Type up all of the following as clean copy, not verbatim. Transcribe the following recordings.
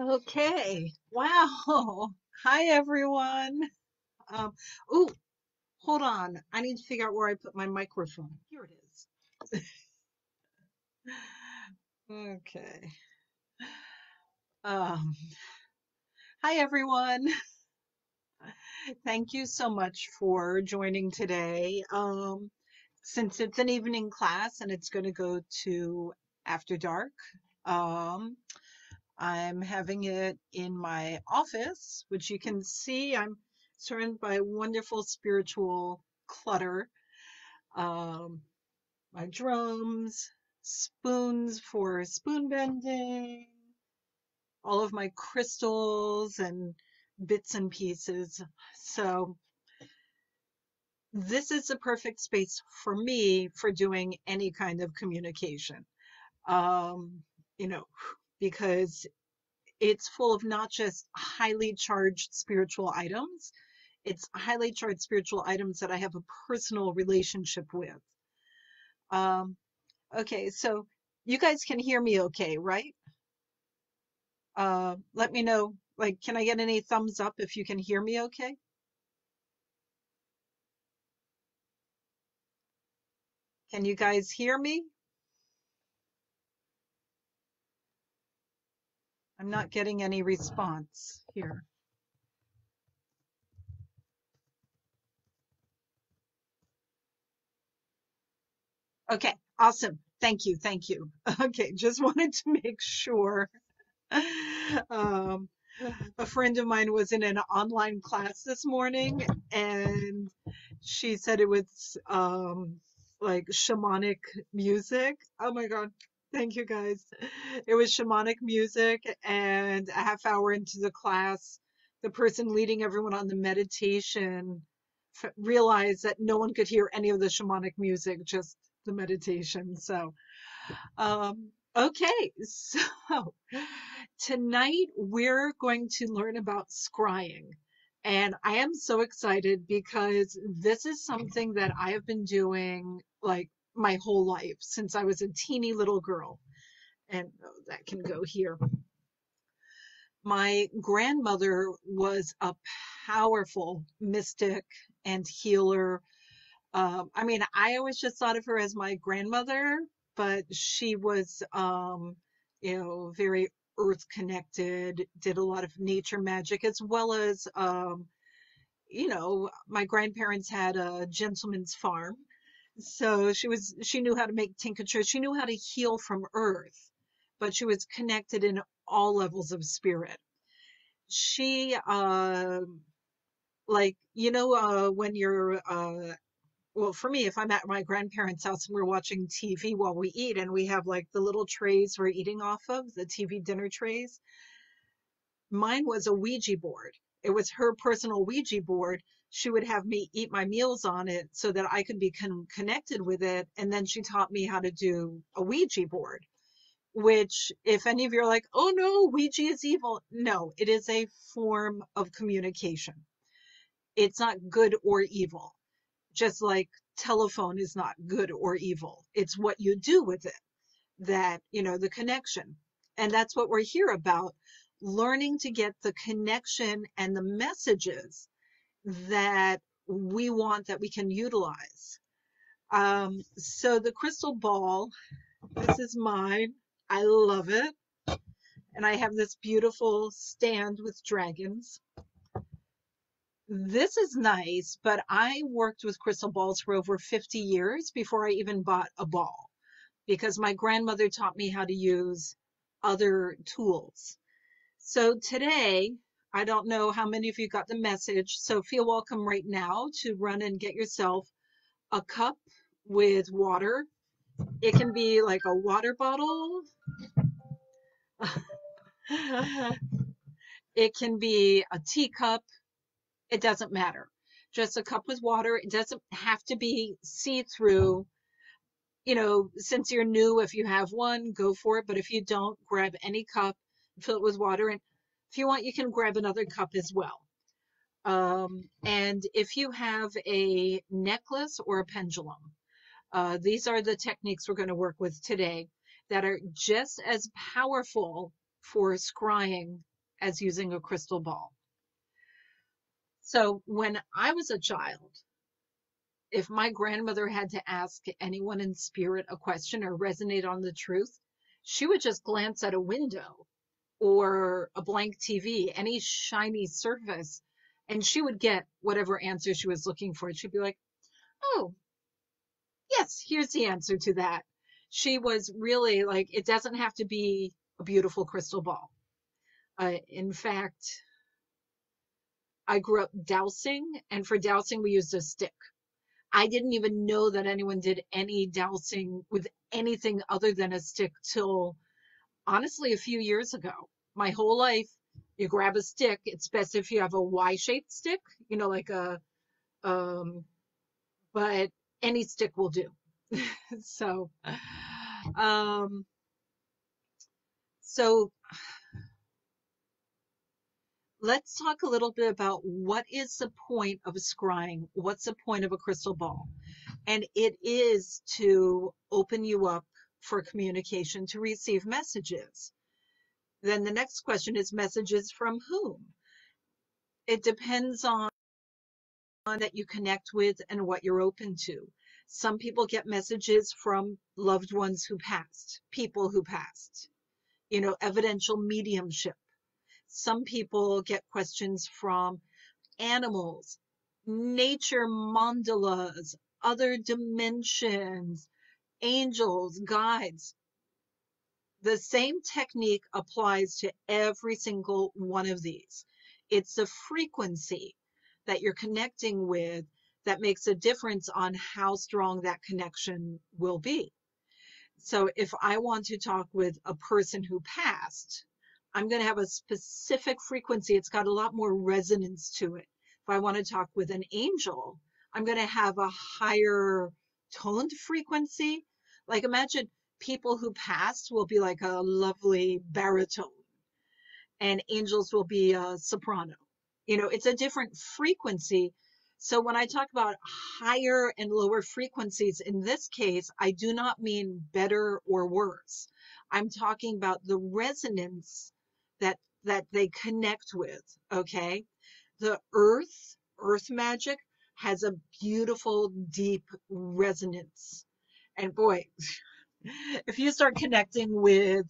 Okay, wow. Hi, everyone. Oh, hold on. I need to figure out where I put my microphone. Here it is. Okay. Hi, everyone. Thank you so much for joining today. Since it's an evening class and it's going to go to after dark, I'm having it in my office, which you can see I'm surrounded by wonderful spiritual clutter. My drums, spoons for spoon bending, all of my crystals and bits and pieces. So this is the perfect space for me for doing any kind of communication, you know, because it's full of not just highly charged spiritual items, it's highly charged spiritual items that I have a personal relationship with. Okay, so you guys can hear me okay, right? Let me know, like, can I get any thumbs up if you can hear me okay? Can you guys hear me? I'm not getting any response here. Okay, awesome. Thank you, thank you. Okay, just wanted to make sure. A friend of mine was in an online class this morning, and she said it was like shamanic music. Oh my God. Thank you guys. It was shamanic music, and a half hour into the class, the person leading everyone on the meditation realized that no one could hear any of the shamanic music, just the meditation. So, okay. So tonight we're going to learn about scrying, and I am so excited because this is something that I have been doing like my whole life since I was a teeny little girl. And oh, that can go here. My grandmother was a powerful mystic and healer. I mean, I always just thought of her as my grandmother, but she was, you know, very earth connected, did a lot of nature magic, as well as, you know, my grandparents had a gentleman's farm. So she knew how to make tinctures. She knew how to heal from earth, but she was connected in all levels of spirit. She, like, you know, when you're, well, for me, if I'm at my grandparents' house and we're watching TV while we eat, and we have like the little trays we're eating off of, the TV dinner trays, mine was a Ouija board. It was her personal Ouija board. She would have me eat my meals on it so that I could be connected with it. And then she taught me how to do a Ouija board, which, if any of you are like, oh no, Ouija is evil. No, it is a form of communication. It's not good or evil. Just like telephone is not good or evil. It's what you do with it that, you know, the connection. And that's what we're here about, learning to get the connection and the messages that we want, that we can utilize. So the crystal ball, this is mine. I love it. And I have this beautiful stand with dragons. This is nice, but I worked with crystal balls for over 50 years before I even bought a ball, because my grandmother taught me how to use other tools. So today, I don't know how many of you got the message, so feel welcome right now to run and get yourself a cup with water. It can be like a water bottle. It can be a teacup. It doesn't matter. Just a cup with water. It doesn't have to be see-through. You know, since you're new, if you have one, go for it. But if you don't, grab any cup, fill it with water, and if you want, you can grab another cup as well. And if you have a necklace or a pendulum, these are the techniques we're going to work with today that are just as powerful for scrying as using a crystal ball. So when I was a child, if my grandmother had to ask anyone in spirit a question or resonate on the truth, she would just glance at a window or a blank TV, any shiny surface, and she would get whatever answer she was looking for. She'd be like, oh, yes, here's the answer to that. She was really like, it doesn't have to be a beautiful crystal ball. In fact, I grew up dowsing, and for dowsing, we used a stick. I didn't even know that anyone did any dowsing with anything other than a stick till, honestly, a few years ago. My whole life, you grab a stick. It's best if you have a Y-shaped stick, you know, like a, but any stick will do. So, let's talk a little bit about what is the point of scrying? What's the point of a crystal ball? And it is to open you up for communication, to receive messages. Then the next question is, messages from whom? It depends on that you connect with and what you're open to. Some people get messages from loved ones who passed, people who passed, you know, evidential mediumship. Some people get questions from animals, nature mandalas, other dimensions, angels, guides. The same technique applies to every single one of these. It's the frequency that you're connecting with that makes a difference on how strong that connection will be. So if I want to talk with a person who passed, I'm going to have a specific frequency. It's got a lot more resonance to it. If I want to talk with an angel, I'm going to have a higher toned frequency. Like imagine people who passed will be like a lovely baritone and angels will be a soprano. You know, it's a different frequency. So when I talk about higher and lower frequencies, in this case, I do not mean better or worse. I'm talking about the resonance that they connect with, okay? The earth magic has a beautiful, deep resonance. And boy, if you start connecting with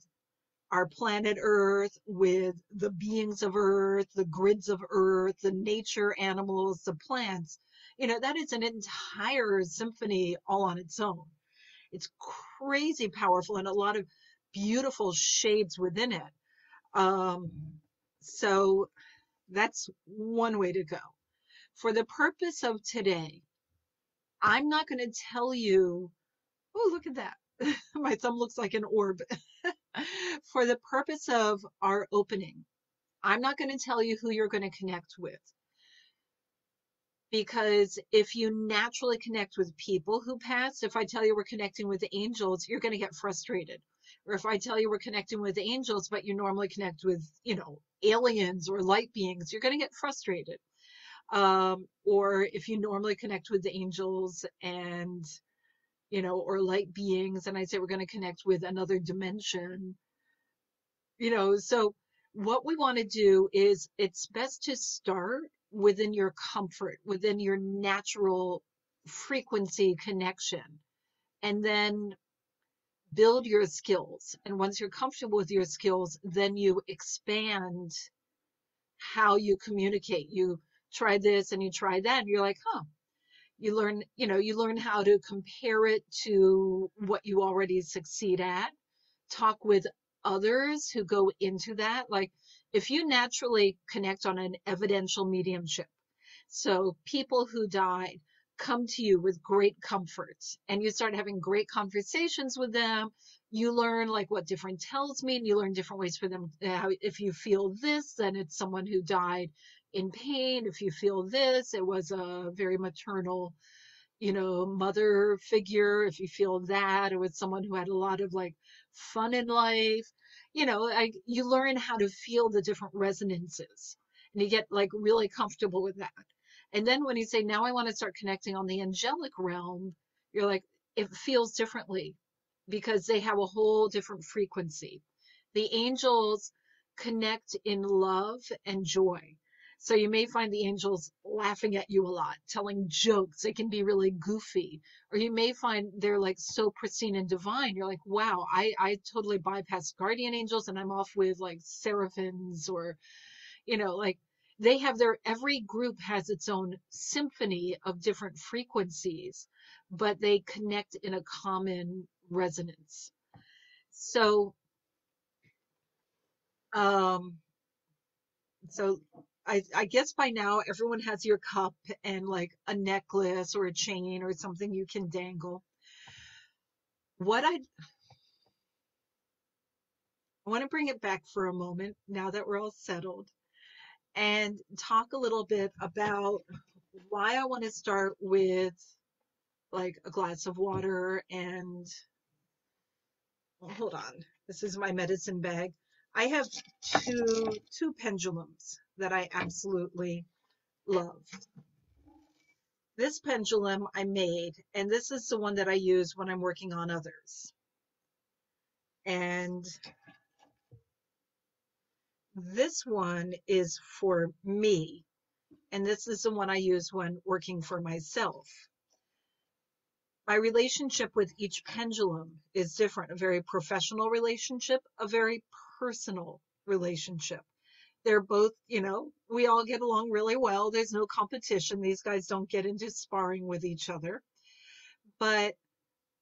our planet Earth, with the beings of Earth, the grids of Earth, the nature animals, the plants, you know, that is an entire symphony all on its own. It's crazy powerful and a lot of beautiful shades within it. So that's one way to go. For the purpose of today, I'm not going to tell you, oh, look at that. My thumb looks like an orb. For the purpose of our opening, I'm not going to tell you who you're going to connect with. Because if you naturally connect with people who passed, if I tell you we're connecting with angels, you're going to get frustrated. Or if I tell you we're connecting with angels, but you normally connect with, you know, aliens or light beings, you're going to get frustrated. Or if you normally connect with the angels and, you know, or light beings, and I say we're going to connect with another dimension, you know, so what we want to do is it's best to start within your comfort, within your natural frequency connection, and then build your skills. And once you're comfortable with your skills, then you expand how you communicate. You try this and you try that, and you're like, huh, you learn, you know, you learn how to compare it to what you already succeed at, talk with others who go into that. Like if you naturally connect on an evidential mediumship, so people who died come to you with great comfort and you start having great conversations with them, you learn like what different tells mean, you learn different ways for them. If you feel this, then it's someone who died in pain. If you feel this, it was a very maternal, you know, mother figure. If you feel that, it was someone who had a lot of like fun in life. You know, you learn how to feel the different resonances and you get like really comfortable with that. And then when you say, now I want to start connecting on the angelic realm, you're like, it feels differently because they have a whole different frequency. The angels, connect in love and joy. So you may find the angels laughing at you a lot, telling jokes. They can be really goofy. Or you may find they're like so pristine and divine. You're like, wow, I totally bypassed guardian angels and I'm off with like seraphims, or, you know, like they have their, every group has its own symphony of different frequencies, but they connect in a common resonance. So, I guess by now everyone has your cup and like a necklace or a chain or something you can dangle. What I want to bring it back for a moment now that we're all settled and talk a little bit about why I want to start with like a glass of water and, well, hold on. This is my medicine bag. I have two pendulums that I absolutely love. This pendulum I made, and this is the one that I use when I'm working on others. And this one is for me, and this is the one I use when working for myself. My relationship with each pendulum is different, a very professional relationship, a very personal relationship. They're both, you know, we all get along really well. There's no competition. These guys don't get into sparring with each other. But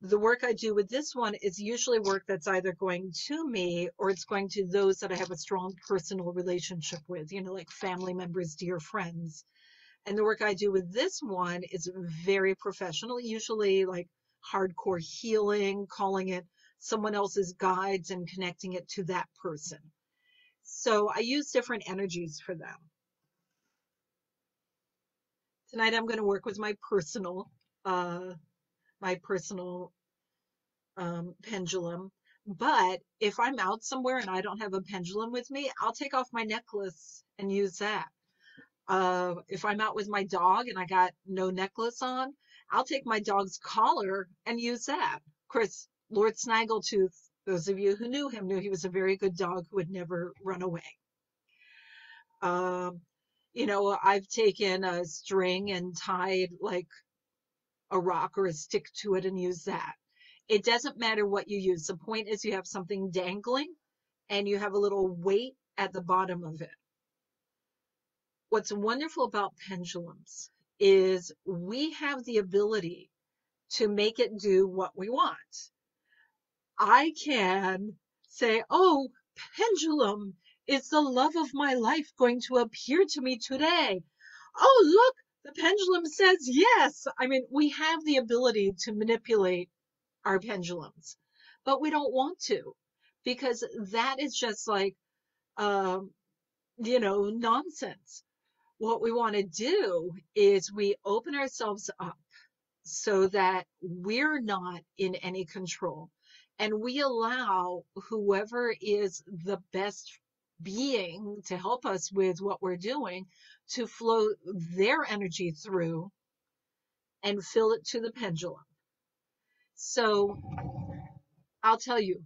the work I do with this one is usually work that's either going to me or it's going to those that I have a strong personal relationship with, you know, like family members, dear friends. And the work I do with this one is very professional, usually like hardcore healing, calling it someone else's guides and connecting it to that person. So I use different energies for them. Tonight I'm going to work with my personal pendulum. But if I'm out somewhere and I don't have a pendulum with me, I'll take off my necklace and use that. If I'm out with my dog and I got no necklace on, I'll take my dog's collar and use that. Of course, Lord Snaggletooth, those of you who knew him knew he was a very good dog who would never run away. You know, I've taken a string and tied like a rock or a stick to it and used that. It doesn't matter what you use. The point is you have something dangling and you have a little weight at the bottom of it. What's wonderful about pendulums is we have the ability to make it do what we want. I can say, oh, pendulum, is the love of my life going to appear to me today? Oh, look, the pendulum says yes. I mean, we have the ability to manipulate our pendulums, but we don't want to, because that is just like, you know, nonsense. What we want to do is we open ourselves up so that we're not in any control. And we allow whoever is the best being to help us with what we're doing to flow their energy through and fill it to the pendulum. So I'll tell you,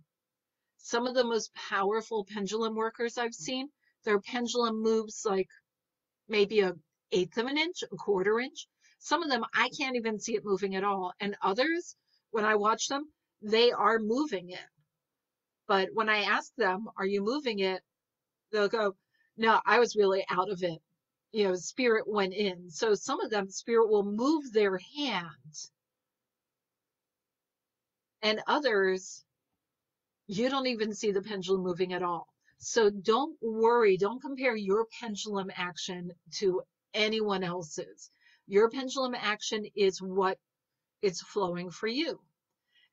some of the most powerful pendulum workers I've seen, their pendulum moves like maybe 1/8 of an inch, 1/4 inch. Some of them, I can't even see it moving at all. And others, when I watch them, they are moving it. But when I ask them, are you moving it? They'll go, no, I was really out of it. You know, spirit went in. So some of them, spirit will move their hand. And others, you don't even see the pendulum moving at all. So don't worry. Don't compare your pendulum action to anyone else's. Your pendulum action is what is flowing for you.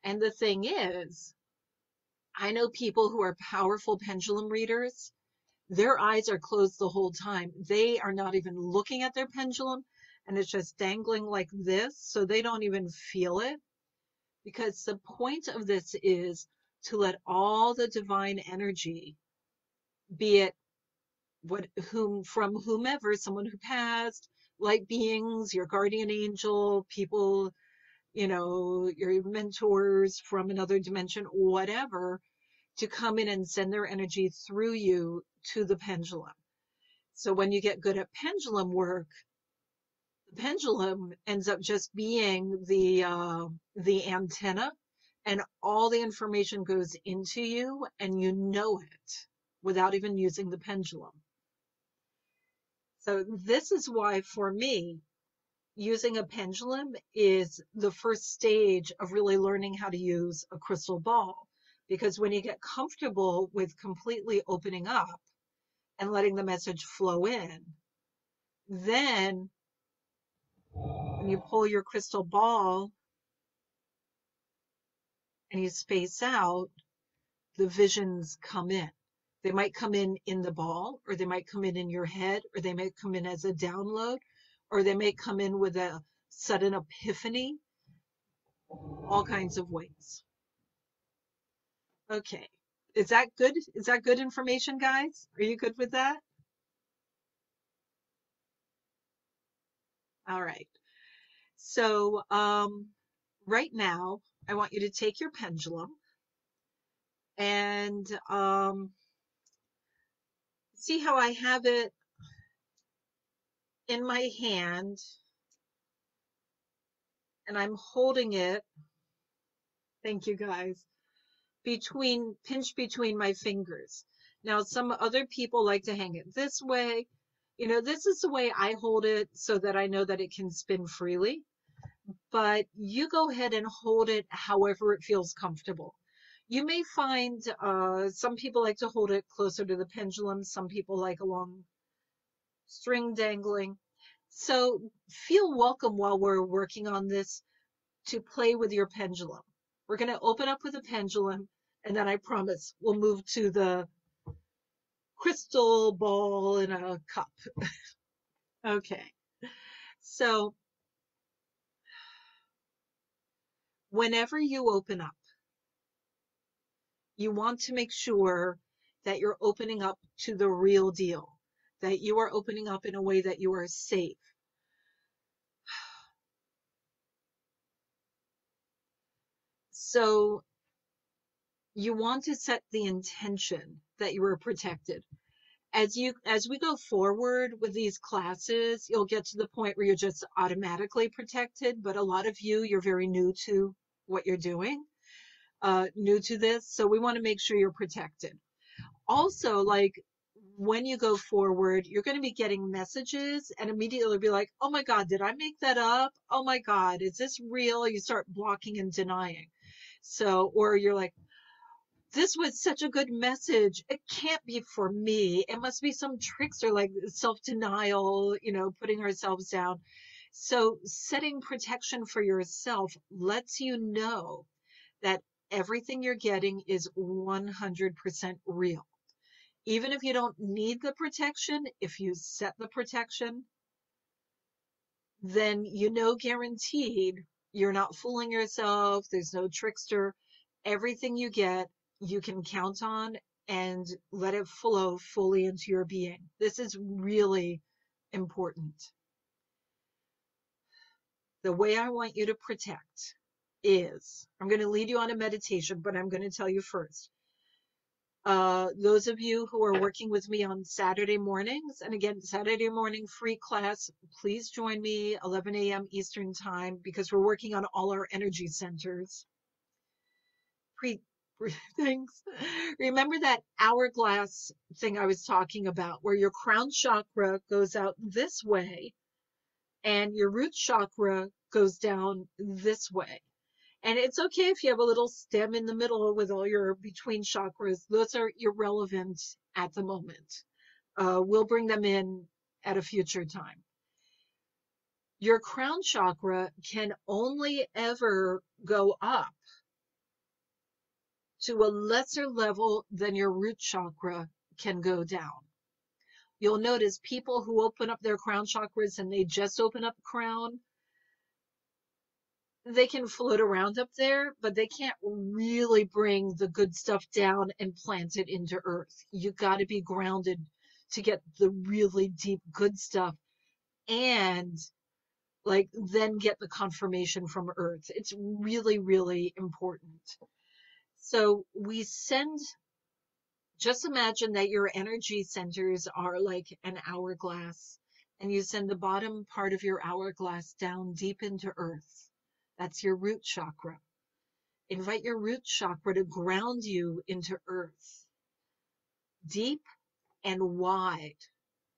And the thing is, I know people who are powerful pendulum readers, their eyes are closed the whole time. They are not even looking at their pendulum, and it's just dangling like this, so they don't even feel it. Because the point of this is to let all the divine energy, be it from whomever, someone who passed, light beings, your guardian angel, people, you know, your mentors from another dimension, whatever, to come in and send their energy through you to the pendulum. So when you get good at pendulum work, the pendulum ends up just being the antenna, and all the information goes into you, and you know it without even using the pendulum. So this is why, for me, using a pendulum is the first stage of really learning how to use a crystal ball. Because when you get comfortable with completely opening up and letting the message flow in, then when you pull your crystal ball and you space out, the visions come in. They might come in the ball, or they might come in your head, or they might come in as a download, or they may come in with a sudden epiphany, all kinds of ways. Okay, is that good? Is that good information, guys? Are you good with that? All right, so right now, I want you to take your pendulum and see how I have it in my hand, and I'm holding it, thank you guys, pinched between my fingers. Now, some other people like to hang it this way. You know, this is the way I hold it so that I know that it can spin freely, but you go ahead and hold it however it feels comfortable. You may find some people like to hold it closer to the pendulum, some people like along string dangling. So feel welcome while we're working on this to play with your pendulum. We're going to open up with a pendulum, and then I promise we'll move to the crystal ball in a cup. Okay, so whenever you open up, you want to make sure that you're opening up to the real deal, that you are opening up in a way that you are safe. So you want to set the intention that you are protected. As we go forward with these classes, you'll get to the point where you're just automatically protected, but a lot of you, you're very new to what you're doing, new to this, so we want to make sure you're protected. Also, like, when you go forward, you're going to be getting messages and immediately be like, oh my God, did I make that up? Oh my God, is this real? You start blocking and denying. So, or you're like, this was such a good message. It can't be for me. It must be some trickster, like self-denial, you know, putting ourselves down. So setting protection for yourself lets you know that everything you're getting is 100% real. Even if you don't need the protection, if you set the protection, then you know guaranteed you're not fooling yourself, there's no trickster. Everything you get, you can count on and let it flow fully into your being. This is really important. The way I want you to protect is, I'm going to lead you on a meditation, but I'm going to tell you first. Those of you who are working with me on Saturday mornings, and again, Saturday morning free class, please join me 11 a.m. Eastern time, because we're working on all our energy centers. Thanks. Remember that hourglass thing I was talking about, where your crown chakra goes out this way and your root chakra goes down this way. And it's okay if you have a little stem in the middle with all your between chakras. Those are irrelevant at the moment. We'll bring them in at a future time. Your crown chakra can only ever go up to a lesser level than your root chakra can go down. You'll notice people who open up their crown chakras and they just open up crown, they can float around up there, but they can't really bring the good stuff down and plant it into earth. You got to be grounded to get the really deep good stuff, and like then get the confirmation from earth. It's really, really important. So we send Just imagine that your energy centers are like an hourglass, and you send the bottom part of your hourglass down deep into earth. That's your root chakra. Invite your root chakra to ground you into earth, deep and wide,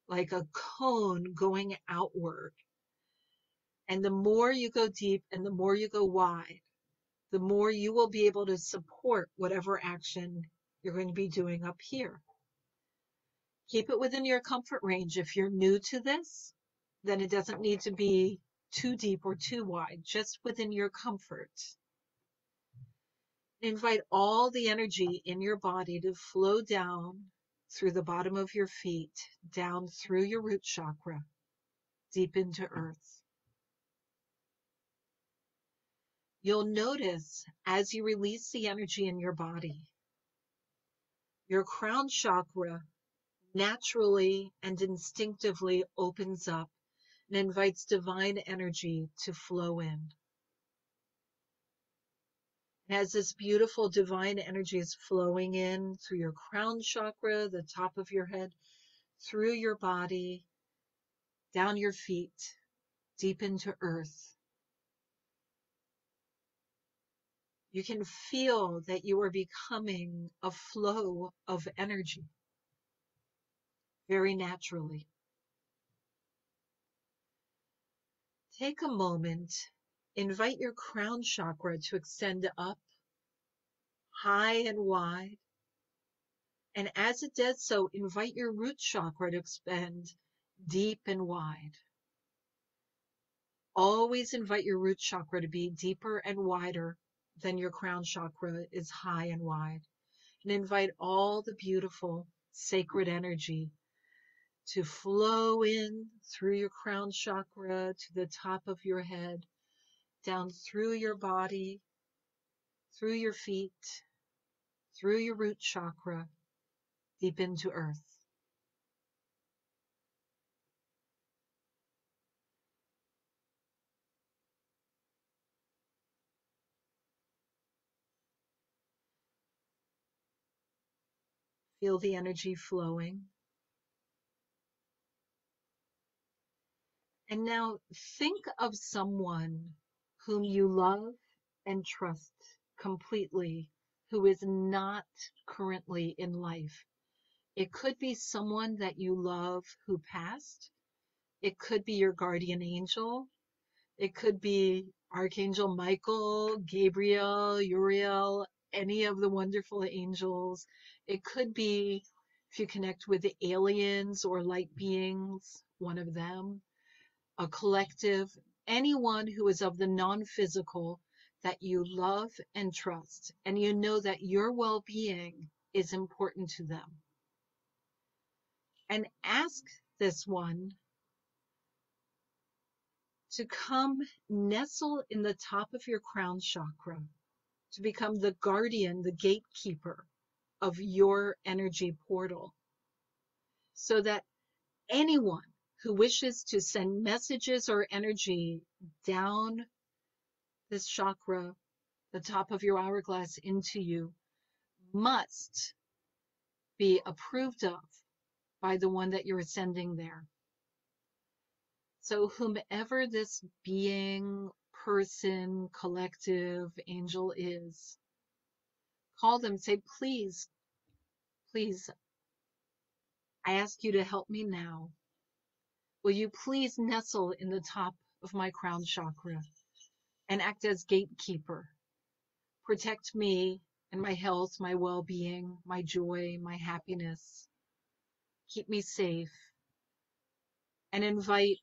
like a cone going outward. And the more you go deep and the more you go wide, the more you will be able to support whatever action you're going to be doing up here. Keep it within your comfort range. If you're new to this, then it doesn't need to be too deep or too wide, just within your comfort. Invite all the energy in your body to flow down through the bottom of your feet, down through your root chakra, deep into earth. You'll notice as you release the energy in your body, your crown chakra naturally and instinctively opens up and invites divine energy to flow in. And as this beautiful divine energy is flowing in through your crown chakra, the top of your head, through your body, down your feet, deep into earth, you can feel that you are becoming a flow of energy very naturally. Take a moment, invite your crown chakra to extend up, high and wide. And as it does so, invite your root chakra to expand deep and wide. Always invite your root chakra to be deeper and wider than your crown chakra is high and wide. And invite all the beautiful sacred energy to flow in through your crown chakra to the top of your head, down through your body, through your feet, through your root chakra, deep into earth. Feel the energy flowing. And now think of someone whom you love and trust completely, who is not currently in life. It could be someone that you love who passed. It could be your guardian angel. It could be Archangel Michael, Gabriel, Uriel, any of the wonderful angels. It could be, if you connect with the aliens or light beings, one of them, a collective, anyone who is of the non-physical that you love and trust, and you know that your well-being is important to them. And ask this one to come nestle in the top of your crown chakra, to become the guardian, the gatekeeper of your energy portal, so that anyone who wishes to send messages or energy down this chakra, the top of your hourglass, into you, must be approved of by the one that you're sending there. So whomever this being, person, collective, angel is, call them, say, please, please, I ask you to help me now. Will you please nestle in the top of my crown chakra and act as gatekeeper? Protect me and my health, my well-being, my joy, my happiness. Keep me safe, and invite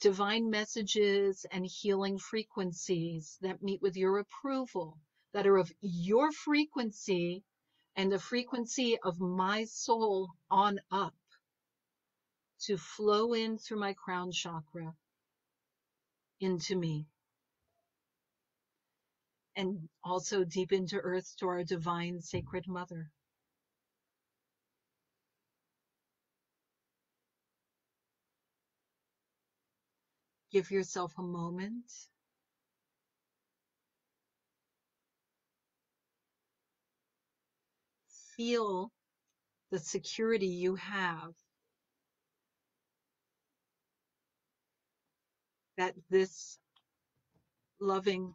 divine messages and healing frequencies that meet with your approval, that are of your frequency and the frequency of my soul on up, to flow in through my crown chakra into me, and also deep into earth to our divine sacred mother. Give yourself a moment. Feel the security you have that this loving,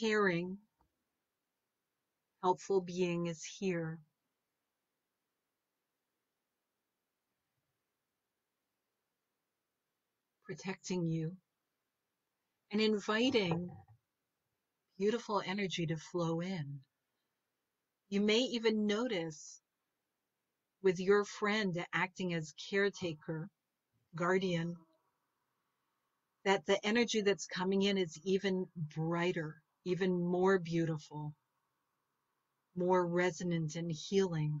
caring, helpful being is here. Protecting you and inviting beautiful energy to flow in. You may even notice with your friend acting as caretaker, guardian, that the energy that's coming in is even brighter, even more beautiful, more resonant and healing.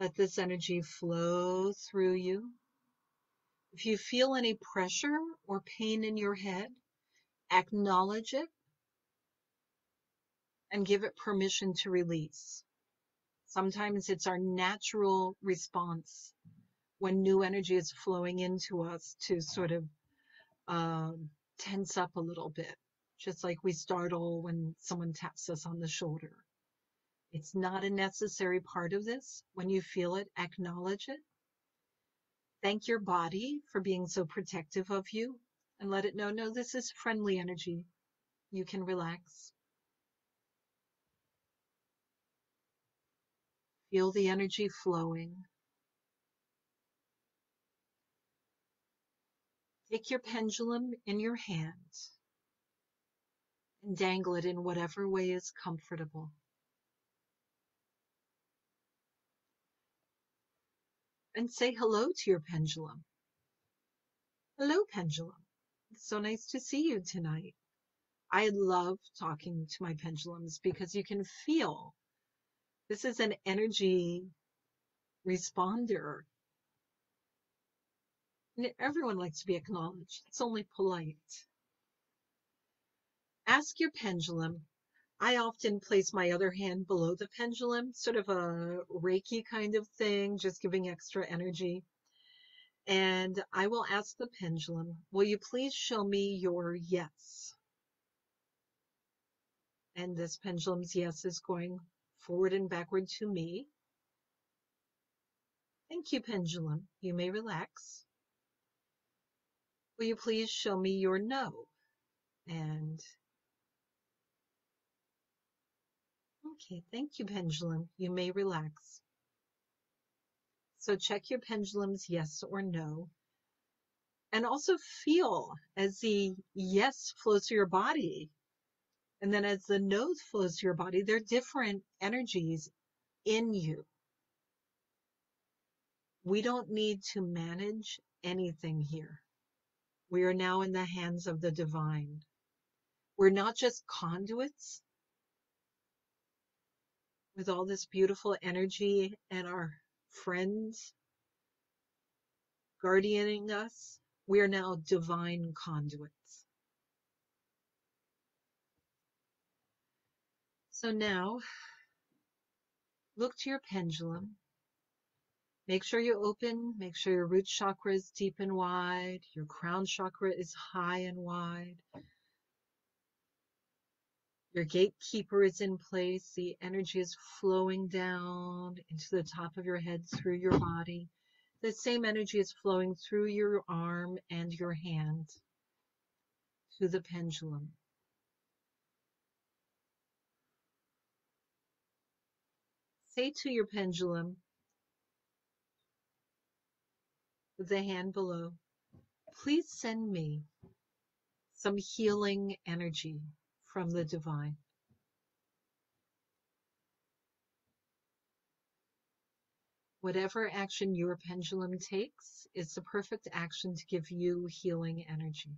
Let this energy flow through you. If you feel any pressure or pain in your head, acknowledge it and give it permission to release. Sometimes it's our natural response when new energy is flowing into us to sort of tense up a little bit, just like we startle when someone taps us on the shoulder. It's not a necessary part of this. When you feel it, acknowledge it. Thank your body for being so protective of you and let it know, no, this is friendly energy. You can relax. Feel the energy flowing. Take your pendulum in your hand and dangle it in whatever way is comfortable. And say hello to your pendulum. Hello, pendulum. It's so nice to see you tonight. I love talking to my pendulums because you can feel this is an energy responder. And everyone likes to be acknowledged. It's only polite. Ask your pendulum. I often place my other hand below the pendulum, sort of a Reiki kind of thing, just giving extra energy. And I will ask the pendulum, will you please show me your yes? And this pendulum's yes is going forward and backward to me. Thank you, pendulum. You may relax. Will you please show me your no? And okay, thank you, pendulum. You may relax. So check your pendulum's yes or no. And also feel as the yes flows through your body. And then as the no flows through your body, there are different energies in you. We don't need to manage anything here. We are now in the hands of the divine. We're not just conduits. With all this beautiful energy and our friends guardianing us, we are now divine conduits. So now, look to your pendulum. Make sure you're open. Make sure your root chakra is deep and wide. Your crown chakra is high and wide. Your gatekeeper is in place. The energy is flowing down into the top of your head through your body. The same energy is flowing through your arm and your hand to the pendulum. Say to your pendulum with the hand below, please send me some healing energy from the divine. Whatever action your pendulum takes is the perfect action to give you healing energy.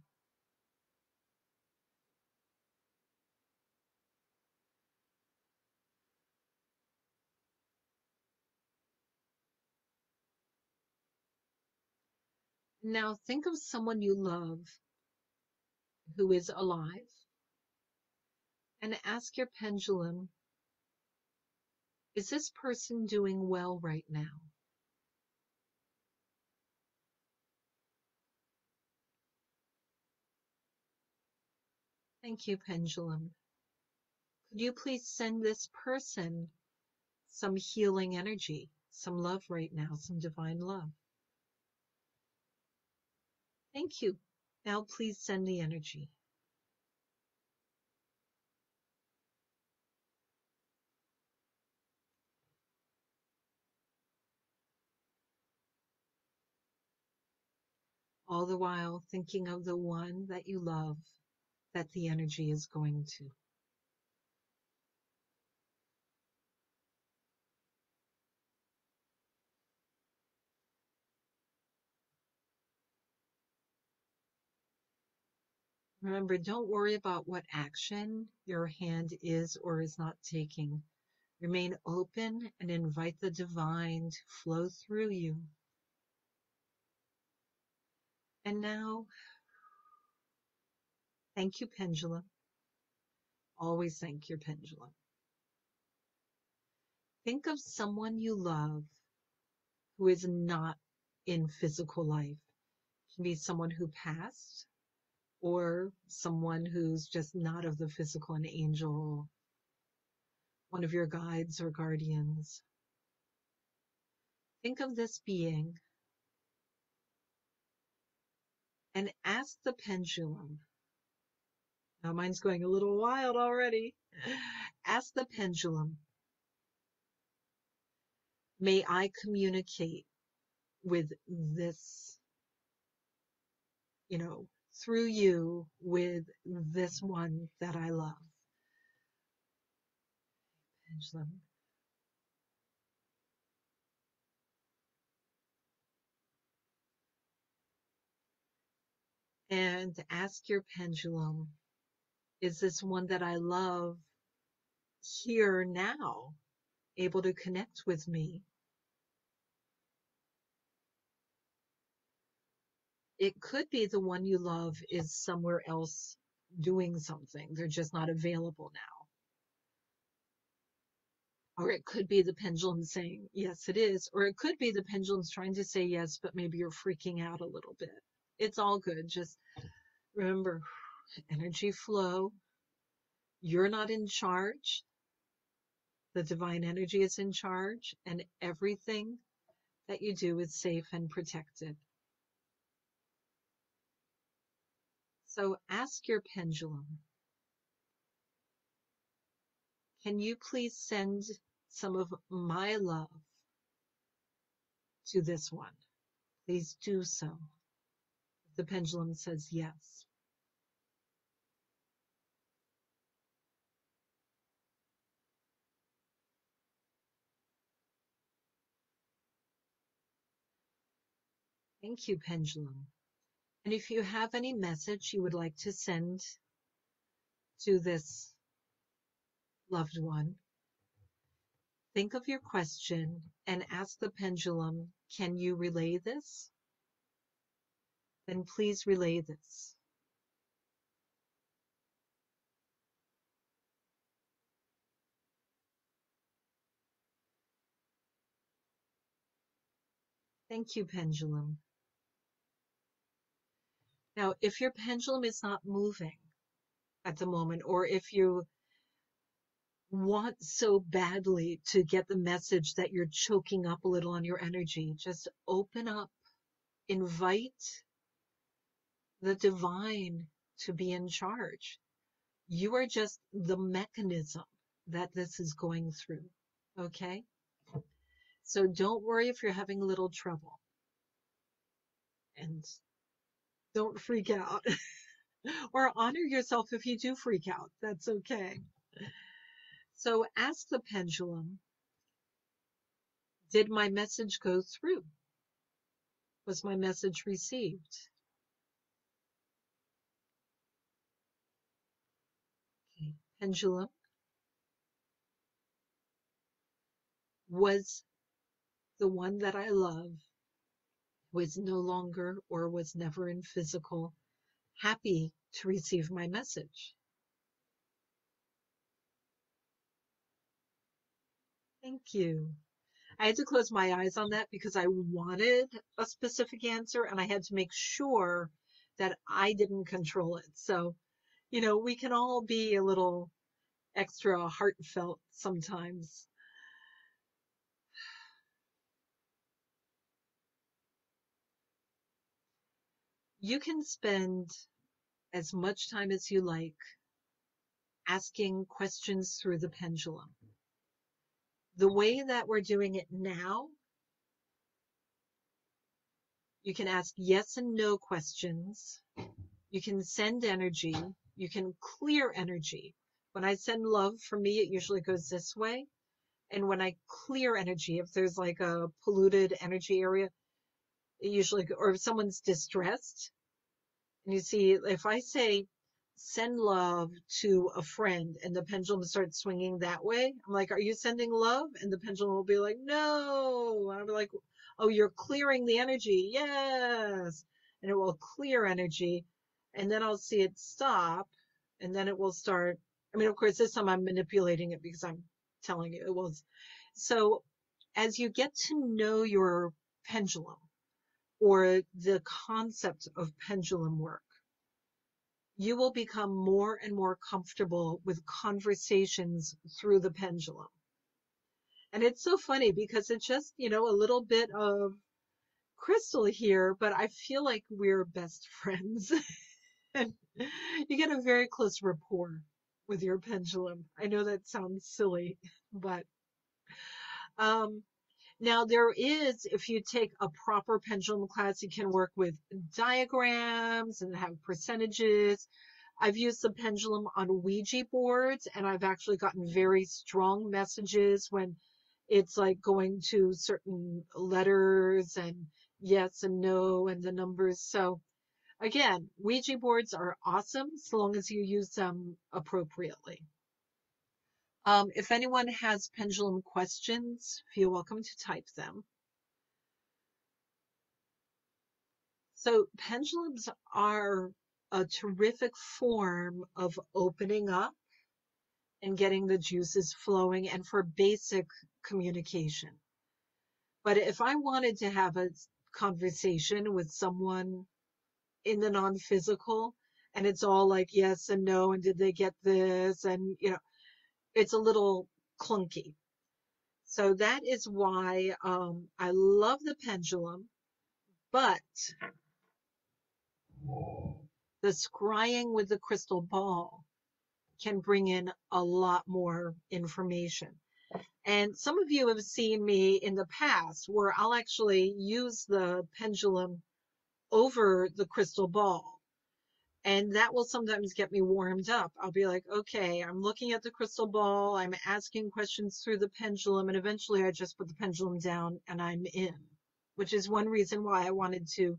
Now think of someone you love who is alive. And ask your pendulum, is this person doing well right now? Thank you, Pendulum. Could you please send this person some healing energy, some love right now, some divine love? Thank you. Now please send the energy. All the while thinking of the one that you love, that the energy is going to. Remember, don't worry about what action your hand is or is not taking. Remain open and invite the divine to flow through you. And now, thank you, Pendulum. Always thank your Pendulum. Think of someone you love who is not in physical life. It can be someone who passed or someone who's just not of the physical, an angel, one of your guides or guardians. Think of this being and ask the Pendulum. Now mine's going a little wild already. Ask the Pendulum, may I communicate with this, through you with this one that I love. Pendulum. And ask your Pendulum, is this one that I love here now able to connect with me? It could be the one you love is somewhere else doing something. They're just not available now. Or it could be the Pendulum saying, yes, it is. Or it could be the Pendulum's trying to say yes, but maybe you're freaking out a little bit. It's all good. Just remember, energy flow. You're not in charge. The divine energy is in charge, and everything that you do is safe and protected. So ask your Pendulum, can you please send some of my love to this one? Please do so. The Pendulum says yes. Thank you, Pendulum. And if you have any message you would like to send to this loved one, think of your question and ask the Pendulum, can you relay this? Then please relay this. Thank you, Pendulum. Now, if your Pendulum is not moving at the moment, or if you want so badly to get the message that you're choking up a little on your energy, just open up, invite the divine to be in charge. You are just the mechanism that this is going through, okay? So don't worry if you're having a little trouble. And don't freak out. Or honor yourself if you do freak out. That's okay. So ask the Pendulum, did my message go through? Was my message received? Pendulum, was the one that I love, was no longer or was never in physical, happy to receive my message? Thank you. I had to close my eyes on that because I wanted a specific answer and I had to make sure that I didn't control it. So you know, we can all be a little extra heartfelt sometimes. You can spend as much time as you like asking questions through the pendulum. The way that we're doing it now, you can ask yes and no questions. You can send energy. You can clear energy. When I send love, for me, it usually goes this way. And when I clear energy, if there's like a polluted energy area, it usually, or if someone's distressed, and you see, if I say, send love to a friend, and the pendulum starts swinging that way, I'm like, are you sending love? And the pendulum will be like, no. And I'll be like, oh, you're clearing the energy. Yes. And it will clear energy. And then I'll see it stop. And then it will start. I mean, of course, this time I'm manipulating it because I'm telling you it was. So as you get to know your pendulum or the concept of pendulum work, you will become more and more comfortable with conversations through the pendulum. And it's so funny because it's just, you know, a little bit of Crystal here, but I feel like we're best friends. And you get a very close rapport with your pendulum. I know that sounds silly, but now there is, if you take a proper pendulum class, you can work with diagrams and have percentages. I've used the pendulum on Ouija boards, and I've actually gotten very strong messages when it's like going to certain letters and yes and no and the numbers. So again, Ouija boards are awesome so long as you use them appropriately. If anyone has pendulum questions, feel welcome to type them. So pendulums are a terrific form of opening up and getting the juices flowing and for basic communication. But if I wanted to have a conversation with someone in the non-physical, and it's all like yes and no, and did they get this? And, you know, it's a little clunky. So that is why I love the pendulum, but the scrying with the crystal ball can bring in a lot more information. And some of you have seen me in the past where I'll actually use the pendulum over the crystal ball. And that will sometimes get me warmed up. I'll be like, okay, I'm looking at the crystal ball. I'm asking questions through the pendulum. And eventually I just put the pendulum down and I'm in, which is one reason why I wanted to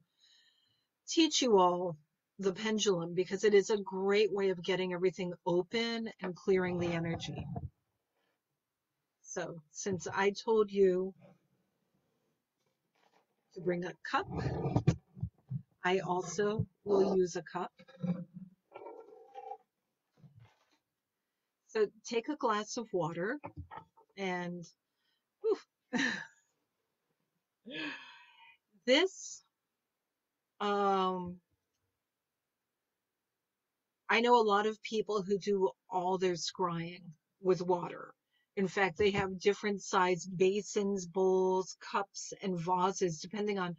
teach you all the pendulum, because it is a great way of getting everything open and clearing the energy. So since I told you to bring a cup, I also will use a cup. So take a glass of water and this, I know a lot of people who do all their scrying with water. In fact, they have different sized basins, bowls, cups, and vases, depending on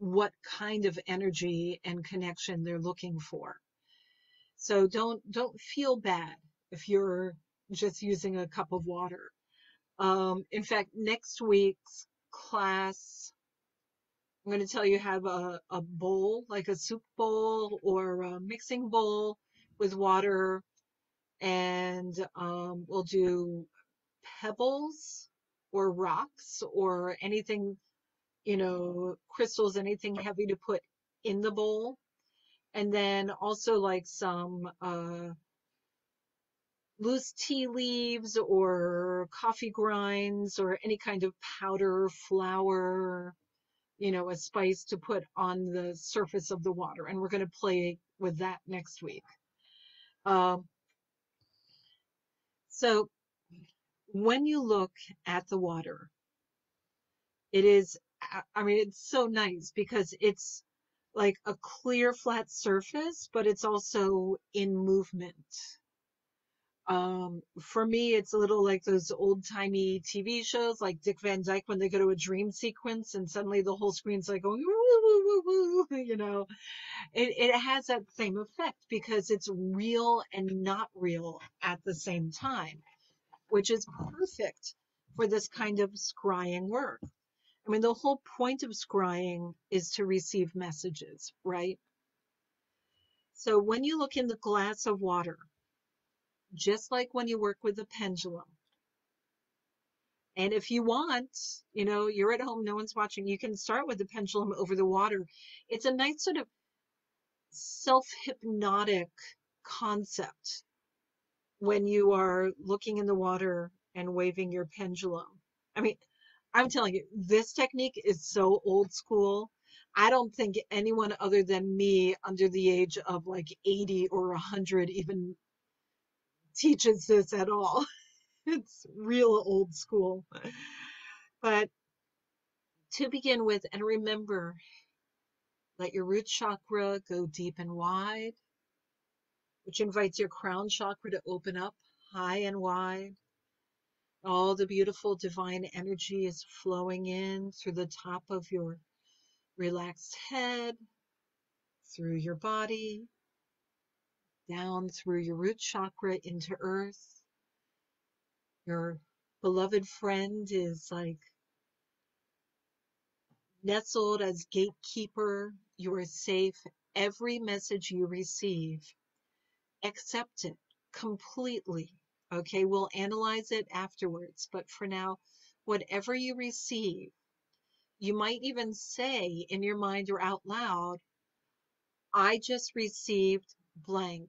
what kind of energy and connection they're looking for. So don't feel bad if you're just using a cup of water. In fact, next week's class, I'm going to tell you have a bowl, like a soup bowl or a mixing bowl with water, and we'll do pebbles or rocks or anything, you know, crystals, anything heavy to put in the bowl. And then also like some loose tea leaves or coffee grinds or any kind of powder, flour, you know, a spice to put on the surface of the water. And we're going to play with that next week. So when you look at the water, it is, I mean, it's so nice because it's like a clear flat surface, but it's also in movement. For me, it's a little like those old-timey TV shows like Dick Van Dyke when they go to a dream sequence and suddenly the whole screen's like going woo, woo, woo, woo, you know. It has that same effect because it's real and not real at the same time, which is perfect for this kind of scrying work. I mean, the whole point of scrying is to receive messages, right? So when you look in the glass of water, just like when you work with a pendulum. And if you want, you know, you're at home, no one's watching, you can start with the pendulum over the water. It's a nice sort of self-hypnotic concept when you are looking in the water and waving your pendulum. I mean, I'm telling you, this technique is so old school. I don't think anyone other than me under the age of like 80 or 100 even teaches this at all. It's real old school. But to begin with, and remember, let your root chakra go deep and wide, which invites your crown chakra to open up high and wide. All the beautiful divine energy is flowing in through the top of your relaxed head, through your body, down through your root chakra into earth. Your beloved friend is like nestled as gatekeeper. You are safe. Every message you receive, accept it completely. Okay, we'll analyze it afterwards, but for now, whatever you receive, you might even say in your mind or out loud, I just received blank.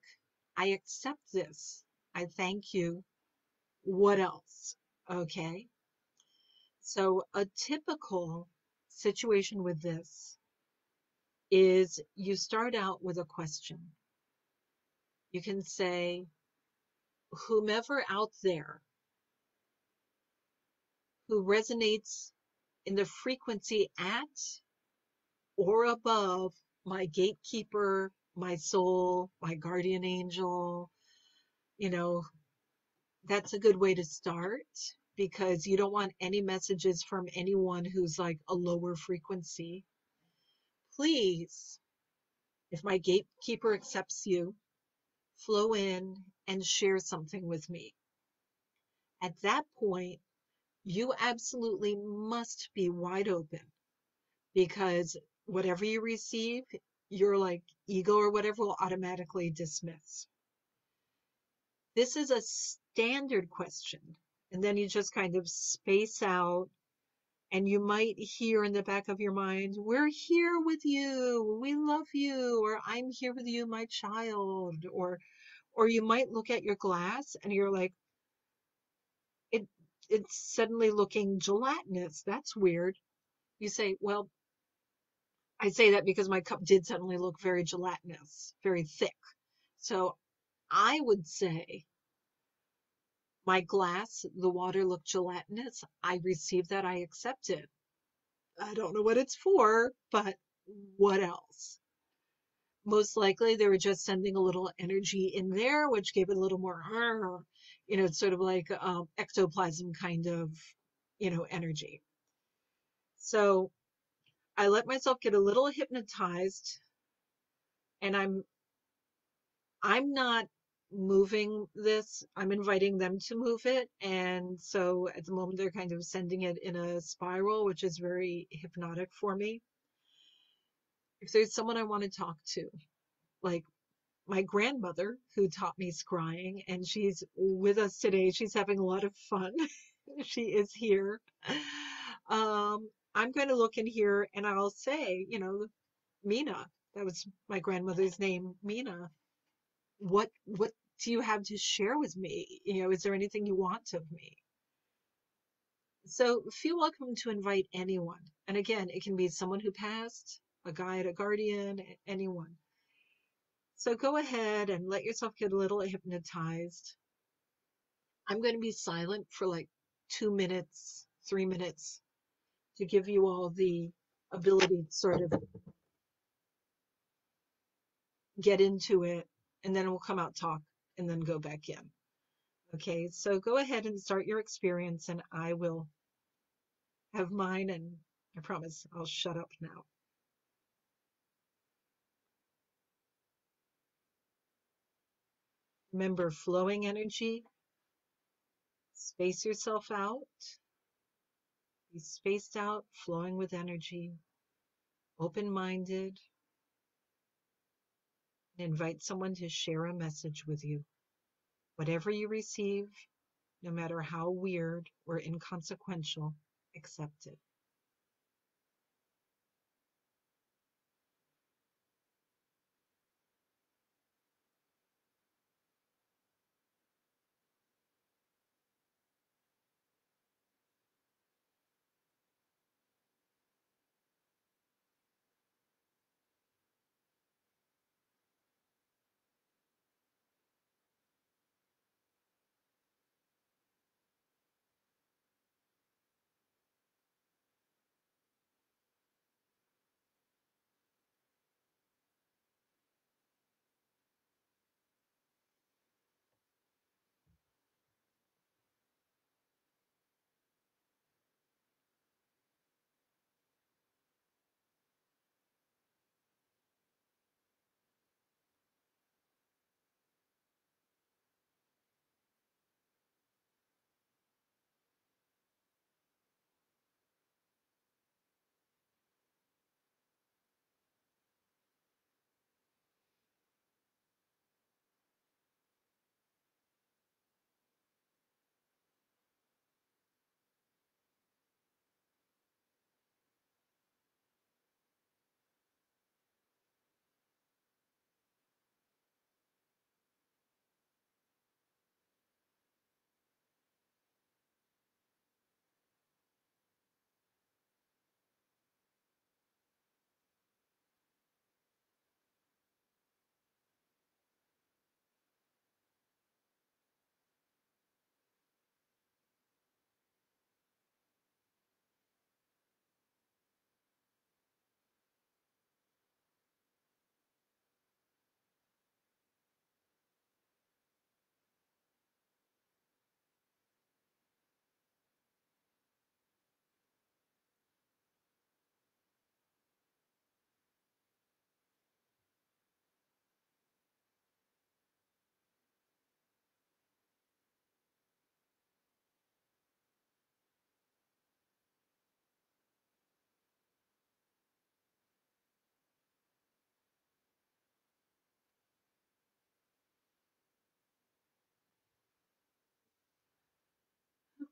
I accept this. I thank you. What else? Okay. So a typical situation with this is you start out with a question. You can say, whomever out there who resonates in the frequency at or above my gatekeeper, my soul, my guardian angel, you know, that's a good way to start because you don't want any messages from anyone who's like a lower frequency. Please, if my gatekeeper accepts you, flow in and share something with me. At that point, you absolutely must be wide open because whatever you receive, your like ego or whatever will automatically dismiss. This is a standard question. And then you just kind of space out and you might hear in the back of your mind, we're here with you, we love you, or I'm here with you, my child, or you might look at your glass and you're like, it's suddenly looking gelatinous. That's weird. You say, well, I say that because my cup did suddenly look very gelatinous, very thick. So I would say, my glass, the water looked gelatinous. I received that. I accept it. I don't know what it's for, but what else? Most likely they were just sending a little energy in there, which gave it a little more, you know, sort of like ectoplasm kind of, you know, energy. So I let myself get a little hypnotized, and I'm not moving this. I'm inviting them to move it. And so at the moment, they're kind of sending it in a spiral, which is very hypnotic for me. If there's someone I want to talk to, like my grandmother who taught me scrying, and she's with us today, she's having a lot of fun. She is here. I'm going to look in here and I'll say, you know, Mina, that was my grandmother's name, Mina, what do you have to share with me? You know, is there anything you want of me? So feel welcome to invite anyone. And again, it can be someone who passed, a guide, a guardian, anyone. So go ahead and let yourself get a little hypnotized. I'm going to be silent for like 2 minutes, 3 minutes, to give you all the ability to sort of get into it, and then we'll come out, talk, and then go back in. Okay, so go ahead and start your experience, and I will have mine, and I promise I'll shut up now. Remember, flowing energy, space yourself out, be spaced out, flowing with energy, open-minded, and invite someone to share a message with you. Whatever you receive, no matter how weird or inconsequential, accept it.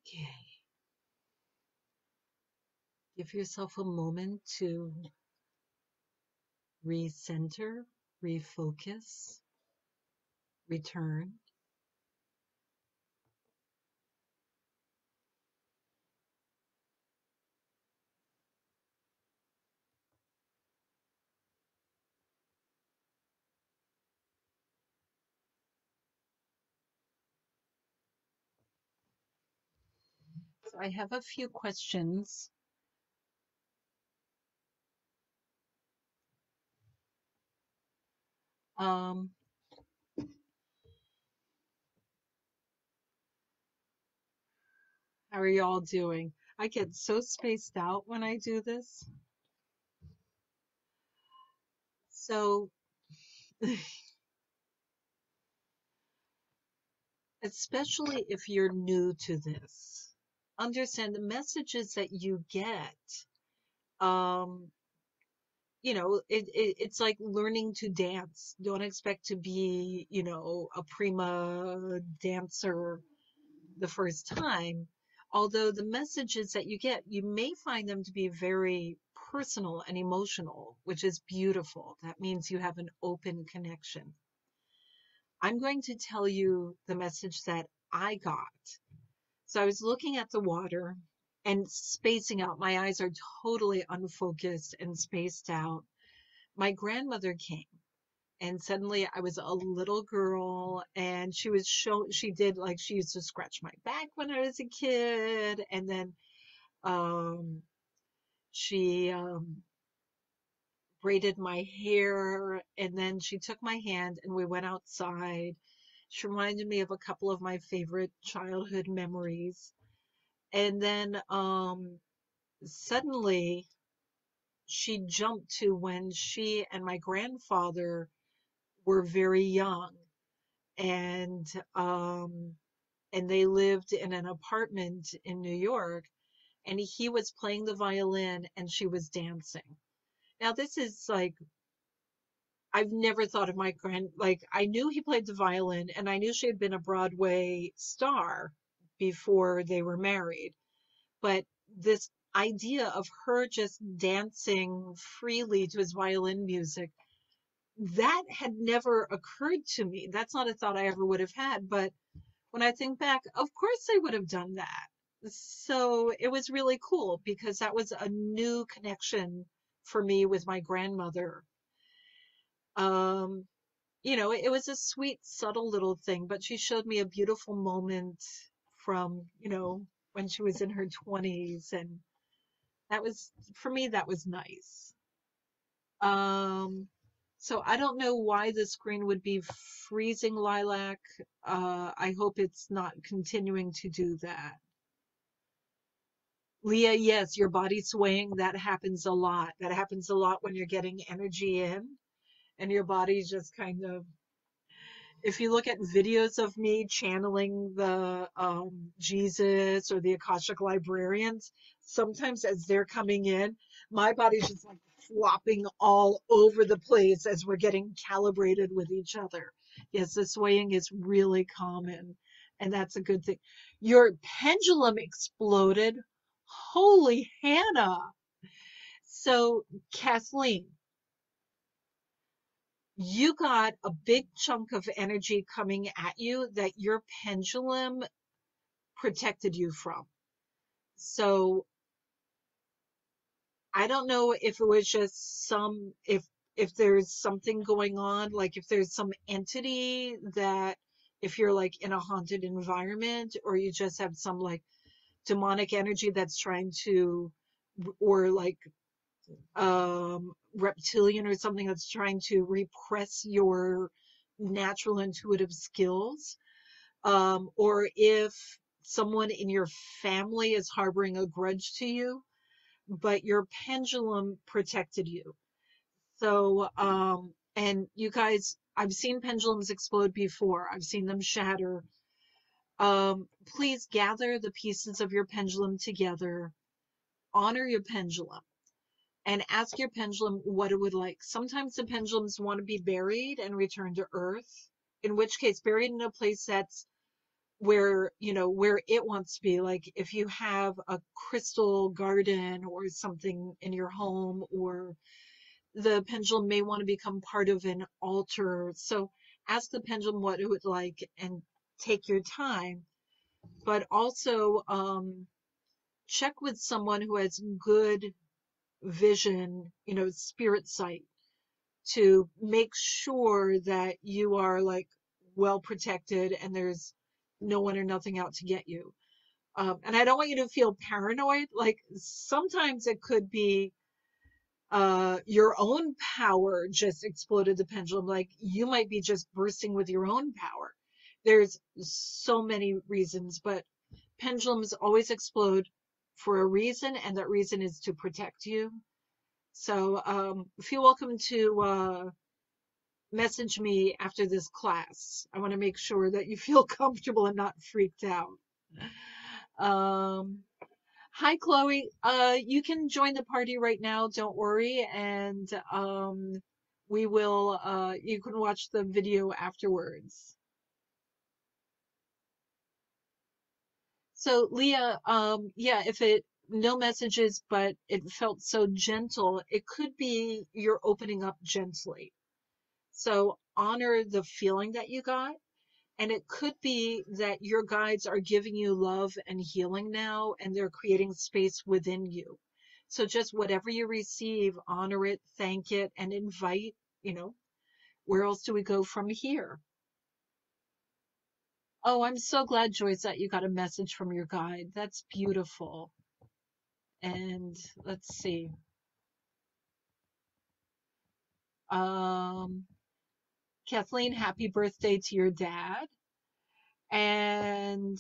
Okay. Give yourself a moment to recenter, refocus, return. I have a few questions. How are y'all doing? I get so spaced out when I do this. So especially if you're new to this, understand the messages that you get. You know, it's like learning to dance. Don't expect to be, you know, a prima dancer the first time. Although the messages that you get, you may find them to be very personal and emotional, which is beautiful. That means you have an open connection. I'm going to tell you the message that I got. So I was looking at the water and spacing out. My eyes are totally unfocused and spaced out. My grandmother came, and suddenly I was a little girl, and she was she used to scratch my back when I was a kid, and then she braided my hair, and then she took my hand and we went outside. She reminded me of a couple of my favorite childhood memories. And then suddenly she jumped to when she and my grandfather were very young, and they lived in an apartment in New York, and he was playing the violin and she was dancing. Now this is like, I've never thought of my I knew he played the violin and I knew she had been a Broadway star before they were married, but this idea of her just dancing freely to his violin music, that had never occurred to me. That's not a thought I ever would have had, but when I think back, of course I would have done that. So it was really cool because that was a new connection for me with my grandmother. You know, it was a sweet, subtle little thing, but she showed me a beautiful moment from, you know, when she was in her 20s, and that was, for me, that was nice. So I don't know why the screen would be freezing lilac. I hope it's not continuing to do that. Leah, yes, your body swaying, that happens a lot. That happens a lot when you're getting energy in and your body just kind of, if you look at videos of me channeling the Jesus or the Akashic librarians, sometimes as they're coming in, my body's just like flopping all over the place as we're getting calibrated with each other. Yes, the swaying is really common, and that's a good thing. Your pendulum exploded. Holy Hannah. So, Kathleen, you got a big chunk of energy coming at you that your pendulum protected you from. So I don't know if it was just some, if there's something going on, like if there's some entity that, if you're like in a haunted environment, or you just have some like demonic energy that's trying to, or like reptilian or something that's trying to repress your natural intuitive skills, or if someone in your family is harboring a grudge to you, but your pendulum protected you. So, and you guys, I've seen pendulums explode before. I've seen them shatter. Please gather the pieces of your pendulum together. Honor your pendulum and ask your pendulum what it would like. Sometimes the pendulums want to be buried and returned to earth, in which case buried in a place that's where, you know, where it wants to be. Like if you have a crystal garden or something in your home, or the pendulum may want to become part of an altar. So ask the pendulum what it would like and take your time, but also check with someone who has good vision, you know, spirit sight, to make sure that you are like well protected and there's no one or nothing out to get you. And I don't want you to feel paranoid. Like sometimes it could be your own power just exploded the pendulum. Like you might be just bursting with your own power. There's so many reasons, but pendulums always explode for a reason, and that reason is to protect you. So feel welcome to message me after this class. I want to make sure that you feel comfortable and not freaked out. Hi, Chloe. You can join the party right now. Don't worry. And we will, you can watch the video afterwards. So Leah, yeah, if it, no messages, but it felt so gentle, it could be you're opening up gently. So honor the feeling that you got. And it could be that your guides are giving you love and healing now, and they're creating space within you. So just whatever you receive, honor it, thank it, and invite, you know, where else do we go from here? Oh, I'm so glad, Joyce, that you got a message from your guide. That's beautiful. And let's see. Kathleen, happy birthday to your dad. And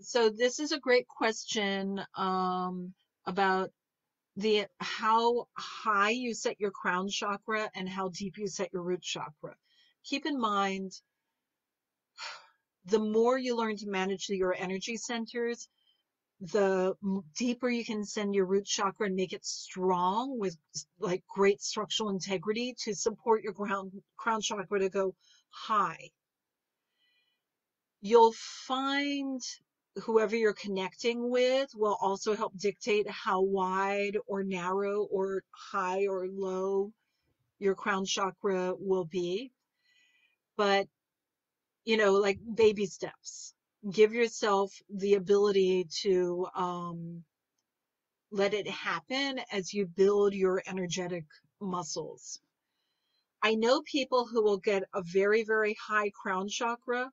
so this is a great question about how high you set your crown chakra and how deep you set your root chakra. Keep in mind, the more you learn to manage your energy centers, the deeper you can send your root chakra and make it strong with like great structural integrity to support your crown chakra to go high. You'll find whoever you're connecting with will also help dictate how wide or narrow or high or low your crown chakra will be. But, you know, like baby steps. Give yourself the ability to let it happen as you build your energetic muscles. I know people who will get a very, very high crown chakra,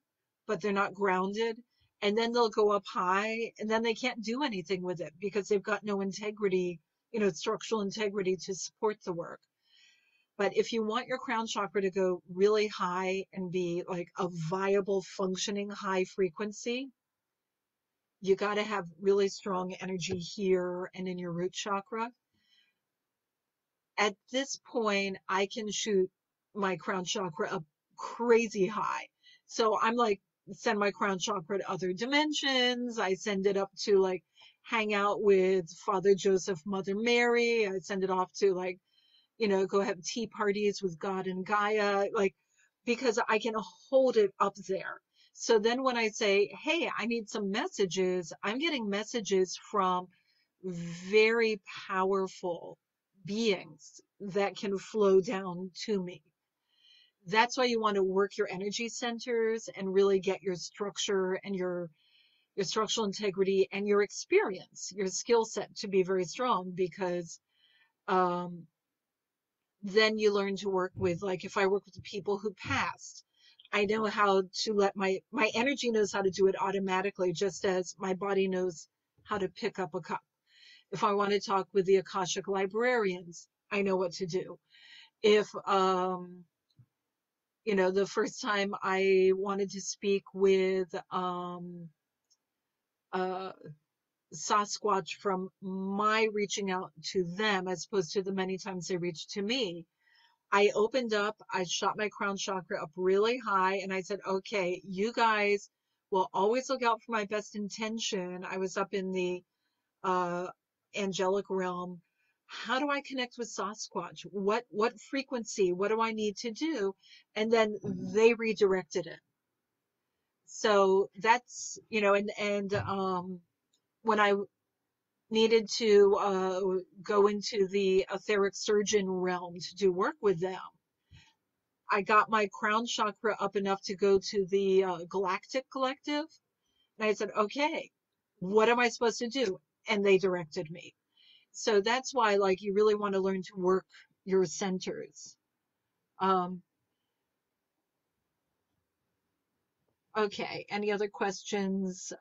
but they're not grounded, and then they'll go up high, and then they can't do anything with it because they've got no integrity, you know, structural integrity to support the work. But if you want your crown chakra to go really high and be like a viable, functioning high frequency, you got to have really strong energy here and in your root chakra. At this point, I can shoot my crown chakra up crazy high. So I'm like, send my crown chakra to other dimensions. I send it up to like hang out with Father Joseph, Mother Mary. I send it off to like, you know, go have tea parties with God and Gaia, like, because I can hold it up there. So then when I say, hey, I need some messages, I'm getting messages from very powerful beings that can flow down to me. That's why you want to work your energy centers and really get your structure and your structural integrity and your experience, your skill set to be very strong, because then you learn to work with, like, if I work with the people who passed, I know how to let my energy knows how to do it automatically, just as my body knows how to pick up a cup. If I want to talk with the Akashic librarians, I know what to do. If, you know, the first time I wanted to speak with Sasquatch, from my reaching out to them as opposed to the many times they reached to me, I opened up, I shot my crown chakra up really high, and I said, okay, you guys will always look out for my best intention. I was up in the angelic realm. How do I connect with Sasquatch? What frequency? What do I need to do? And then they redirected it. So that's, you know, and when I needed to go into the etheric surgeon realm to do work with them, I got my crown chakra up enough to go to the galactic collective. And I said, okay, what am I supposed to do? And they directed me. So that's why, like, you really want to learn to work your centers. Okay, any other questions?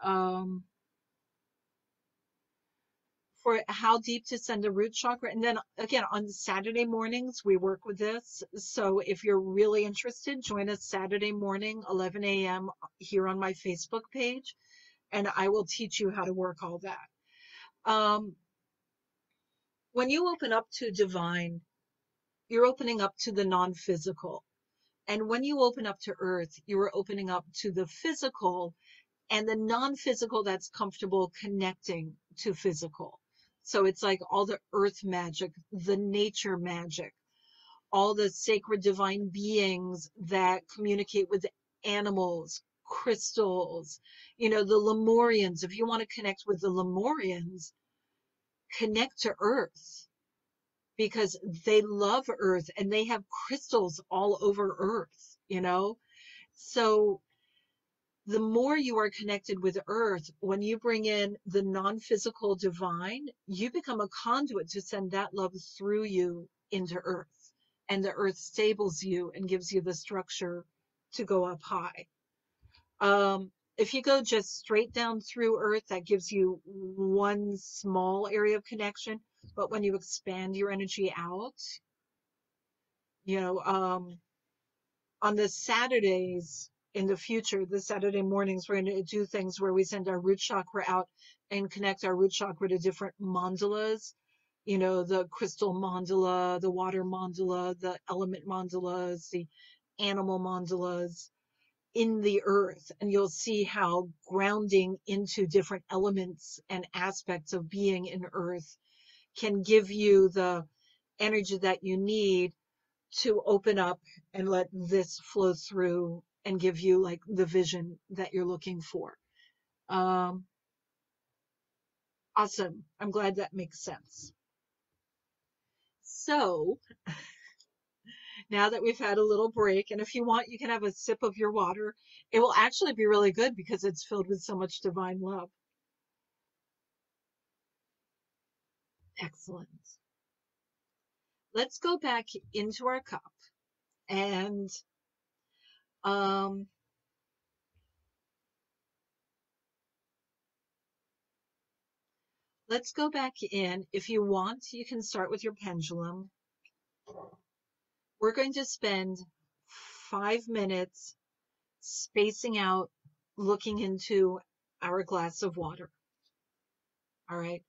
For how deep to send the root chakra. And then again, on Saturday mornings, we work with this. So if you're really interested, join us Saturday morning, 11 a.m. here on my Facebook page, and I will teach you how to work all that. When you open up to divine, you're opening up to the non-physical. And when you open up to earth, you are opening up to the physical and the non-physical that's comfortable connecting to physical. So it's like all the earth magic, the nature magic, all the sacred divine beings that communicate with animals, crystals, you know, the Lemurians. If you want to connect with the Lemurians, connect to earth, because they love earth and they have crystals all over earth, you know. So the more you are connected with earth, when you bring in the non-physical divine, you become a conduit to send that love through you into earth, and the earth stables you and gives you the structure to go up high. If you go just straight down through Earth, that gives you one small area of connection. But when you expand your energy out, you know, on the Saturdays in the future, the Saturday mornings, we're going to do things where we send our root chakra out and connect our root chakra to different mandalas. You know, the crystal mandala, the water mandala, the element mandalas, the animal mandalas in the earth. And you'll see how grounding into different elements and aspects of being in earth can give you the energy that you need to open up and let this flow through and give you like the vision that you're looking for. Awesome. I'm glad that makes sense. So now that we've had a little break, and if you want, you can have a sip of your water. It will actually be really good because it's filled with so much divine love. Excellent. Let's go back into our cup and let's go back in. If you want, you can start with your pendulum. We're going to spend 5 minutes spacing out, looking into our glass of water. All right.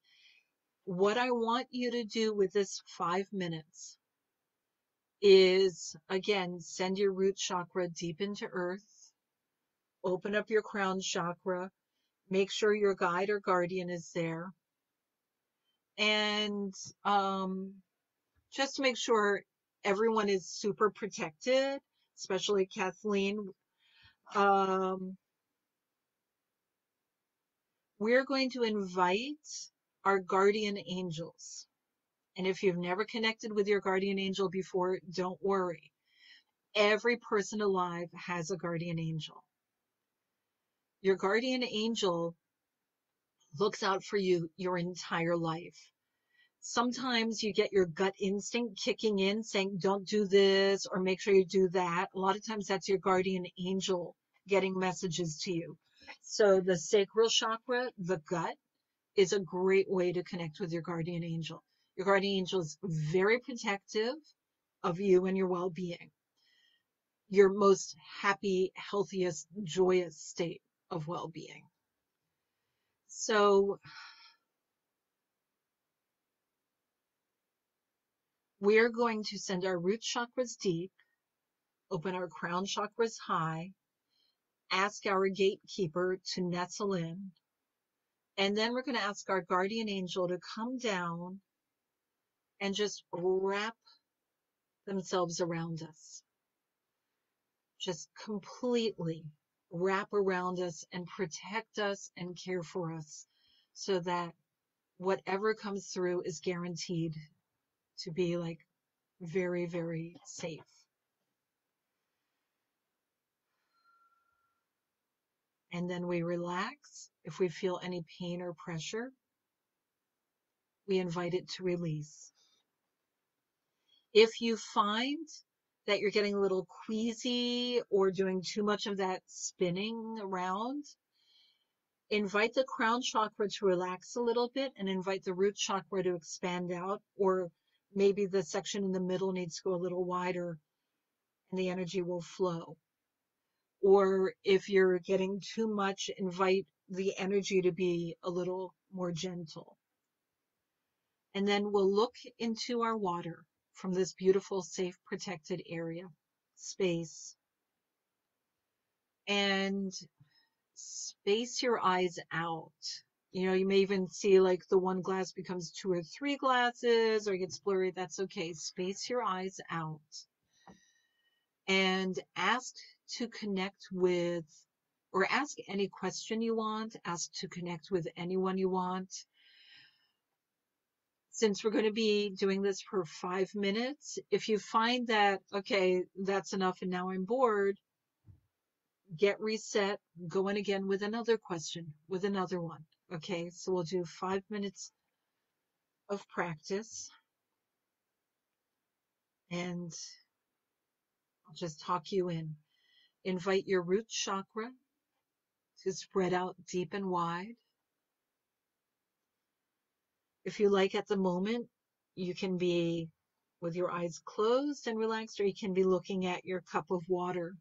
What I want you to do with this 5 minutes is, again, send your root chakra deep into earth, open up your crown chakra, make sure your guide or guardian is there, and just make sure everyone is super protected, especially Kathleen. We're going to invite our guardian angels. And if you've never connected with your guardian angel before, don't worry. Every person alive has a guardian angel. Your guardian angel looks out for you your entire life. Sometimes you get your gut instinct kicking in saying, don't do this, or make sure you do that. A lot of times that's your guardian angel getting messages to you. So the sacral chakra, the gut, is a great way to connect with your guardian angel. Your guardian angel is very protective of you and your well-being, your most happy, healthiest, joyous state of well-being. So we're going to send our root chakras deep, open our crown chakras high, ask our gatekeeper to nestle in, and then we're going to ask our guardian angel to come down and just wrap themselves around us. Just completely wrap around us and protect us and care for us so that whatever comes through is guaranteed to be like very, very safe. And then we relax. If we feel any pain or pressure, we invite it to release. If you find that you're getting a little queasy or doing too much of that spinning around, invite the crown chakra to relax a little bit and invite the root chakra to expand out, or maybe the section in the middle needs to go a little wider and the energy will flow. Or if you're getting too much, invite the energy to be a little more gentle. And then we'll look into our water from this beautiful, safe, protected area, space. And space your eyes out. You know, you may even see like the one glass becomes 2 or 3 glasses, or it gets blurry. That's okay. Space your eyes out. And ask to connect with, or ask any question you want, ask to connect with anyone you want. Since we're going to be doing this for 5 minutes, if you find that, okay, that's enough and now I'm bored, get reset, go in again with another question, with another one. Okay, so we'll do 5 minutes of practice. And I'll just talk you in. Invite your root chakra to spread out deep and wide. If you like, at the moment, you can be with your eyes closed and relaxed, or you can be looking at your cup of water.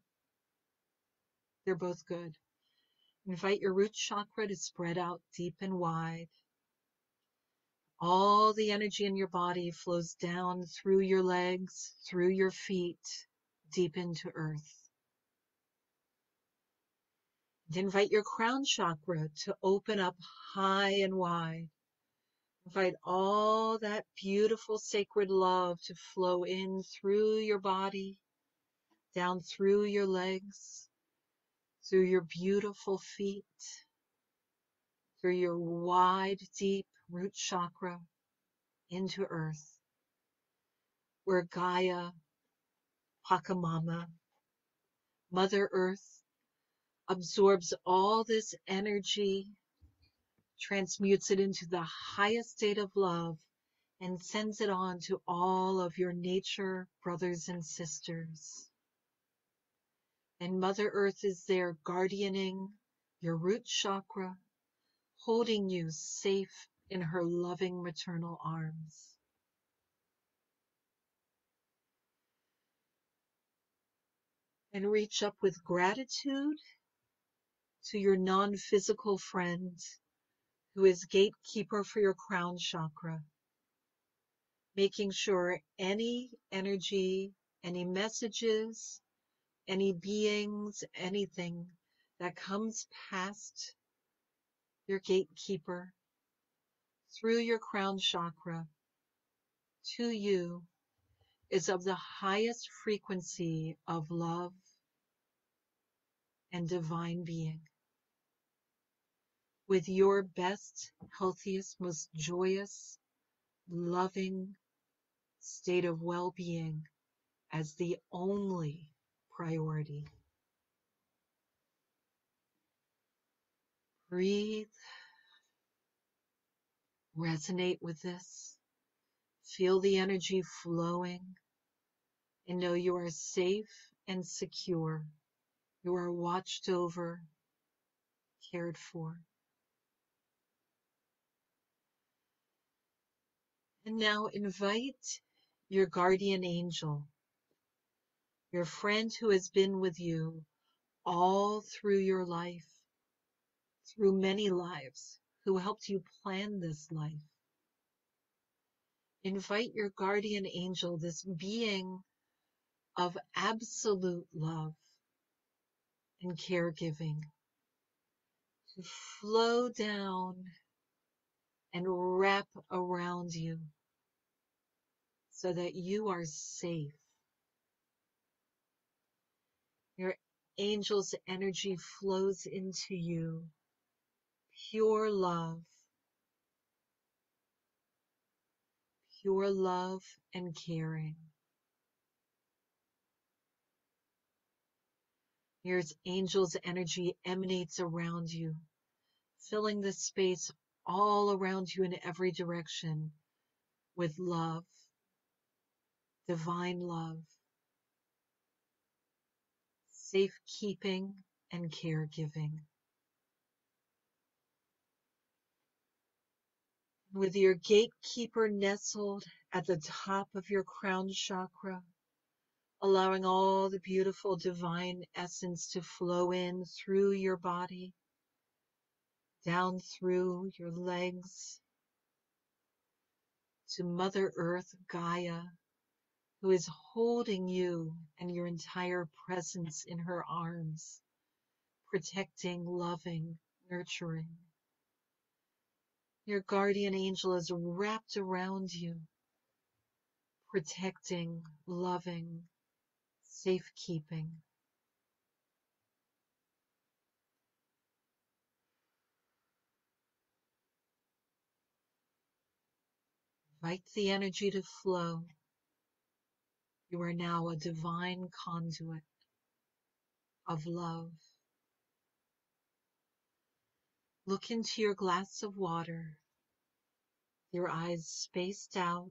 They're both good. Invite your root chakra to spread out deep and wide. All the energy in your body flows down through your legs, through your feet, deep into earth. And invite your crown chakra to open up high and wide. Invite all that beautiful sacred love to flow in through your body, down through your legs, through your beautiful feet, through your wide, deep root chakra, into earth, where Gaia, Pachamama, Mother Earth absorbs all this energy, transmutes it into the highest state of love, and sends it on to all of your nature brothers and sisters. And Mother Earth is there guardianing your root chakra, holding you safe in her loving maternal arms. And reach up with gratitude to your non-physical friend, who is gatekeeper for your crown chakra, making sure any energy, any messages, any beings, anything that comes past your gatekeeper through your crown chakra to you is of the highest frequency of love and divine being, with your best, healthiest, most joyous, loving state of well-being as the only priority. Breathe. Resonate with this. Feel the energy flowing, and know you are safe and secure. You are watched over, cared for. And now invite your guardian angel, your friend who has been with you all through your life, through many lives, who helped you plan this life. Invite your guardian angel, this being of absolute love and caregiving, to flow down and wrap around you so that you are safe. Your angel's energy flows into you, pure love and caring. Your angel's energy emanates around you, filling the space all around you in every direction with love, divine love, safekeeping and caregiving. With your gatekeeper nestled at the top of your crown chakra, allowing all the beautiful divine essence to flow in through your body, down through your legs, to Mother Earth, Gaia, who is holding you and your entire presence in her arms, protecting, loving, nurturing. Your guardian angel is wrapped around you, protecting, loving, safekeeping. Invite the energy to flow. You are now a divine conduit of love. Look into your glass of water, your eyes spaced out.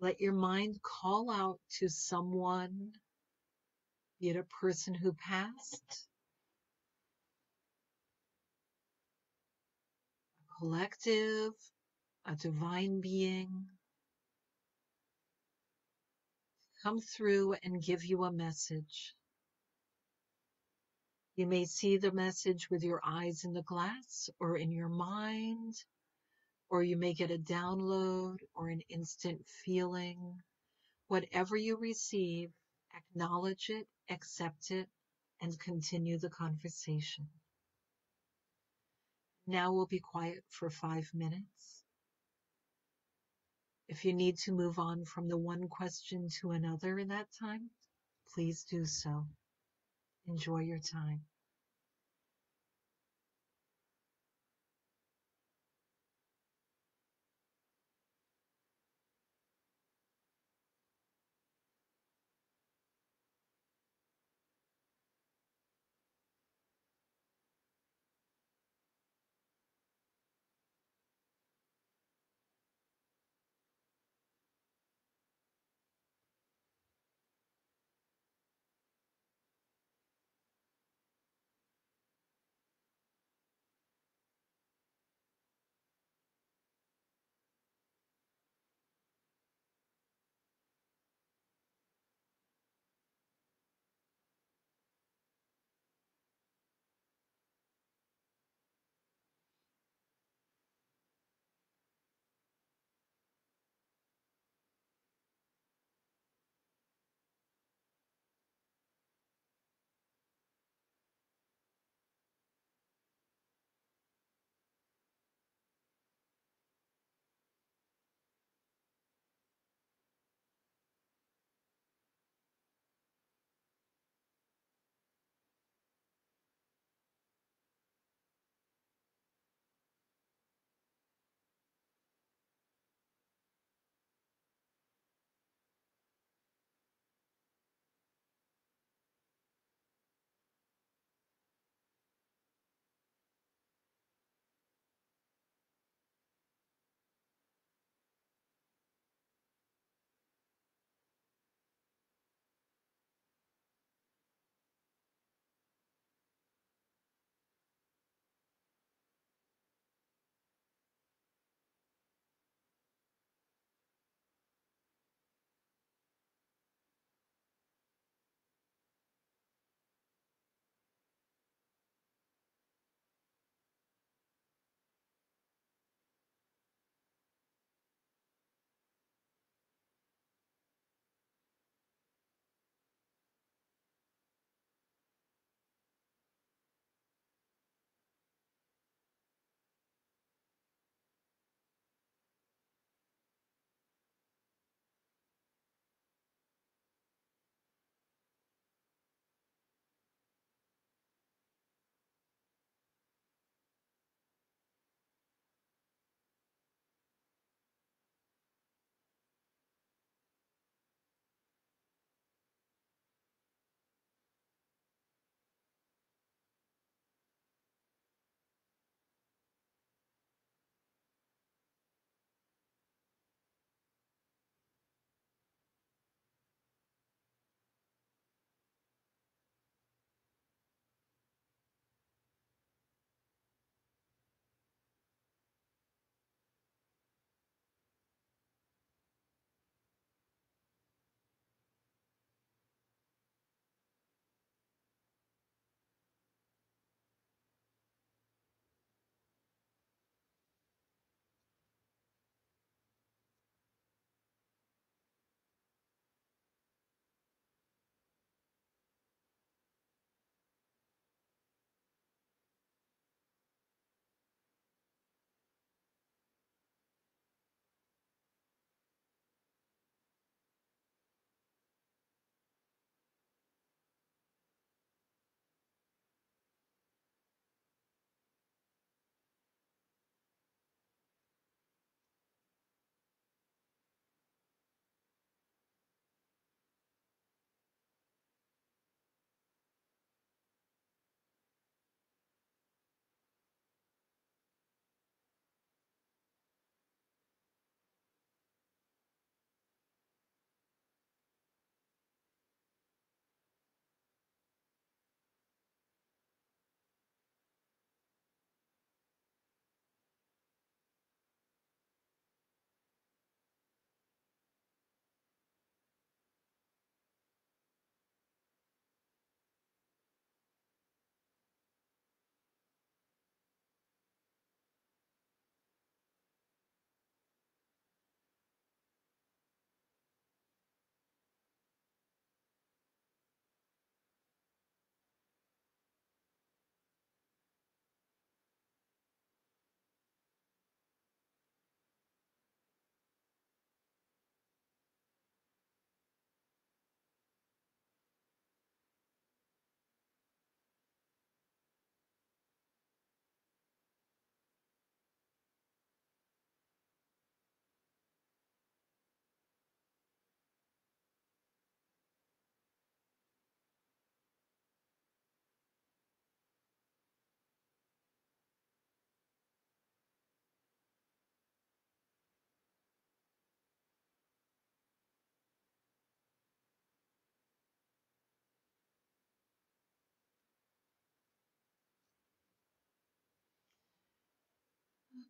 Let your mind call out to someone Be it a person who passed, a collective, a divine being, come through and give you a message. You may see the message with your eyes in the glass or in your mind, or you may get a download or an instant feeling. Whatever you receive, acknowledge it, accept it, and continue the conversation. Now we'll be quiet for 5 minutes. If you need to move on from the one question to another in that time, please do so. Enjoy your time.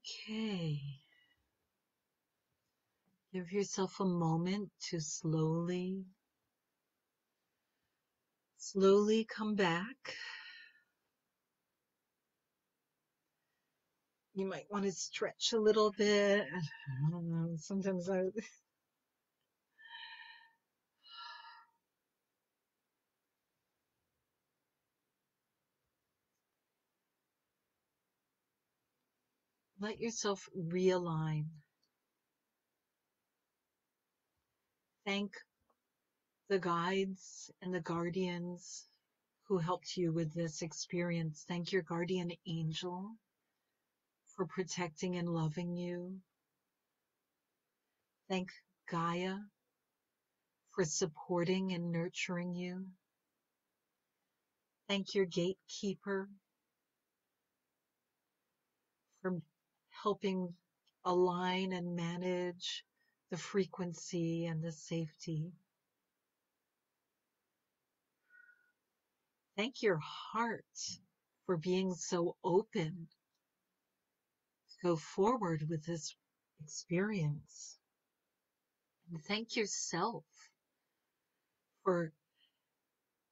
Okay. Give yourself a moment to slowly come back. You might want to stretch a little bit. I don't know, sometimes I... Let yourself realign. Thank the guides and the guardians who helped you with this experience. Thank your guardian angel for protecting and loving you. Thank Gaia for supporting and nurturing you. Thank your gatekeeper for helping align and manage the frequency and the safety. Thank your heart for being so open to go forward with this experience. And thank yourself for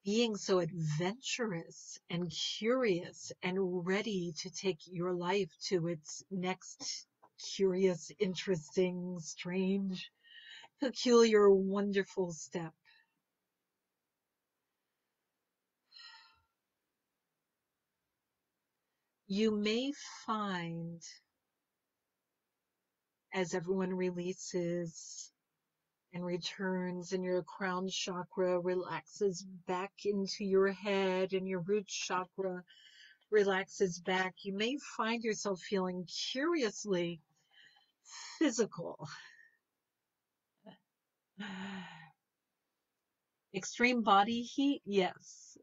being so adventurous and curious and ready to take your life to its next curious, interesting, strange, peculiar, wonderful step. You may find, as everyone releases and returns and your crown chakra relaxes back into your head and your root chakra relaxes back, you may find yourself feeling curiously physical. Extreme body heat? Yes.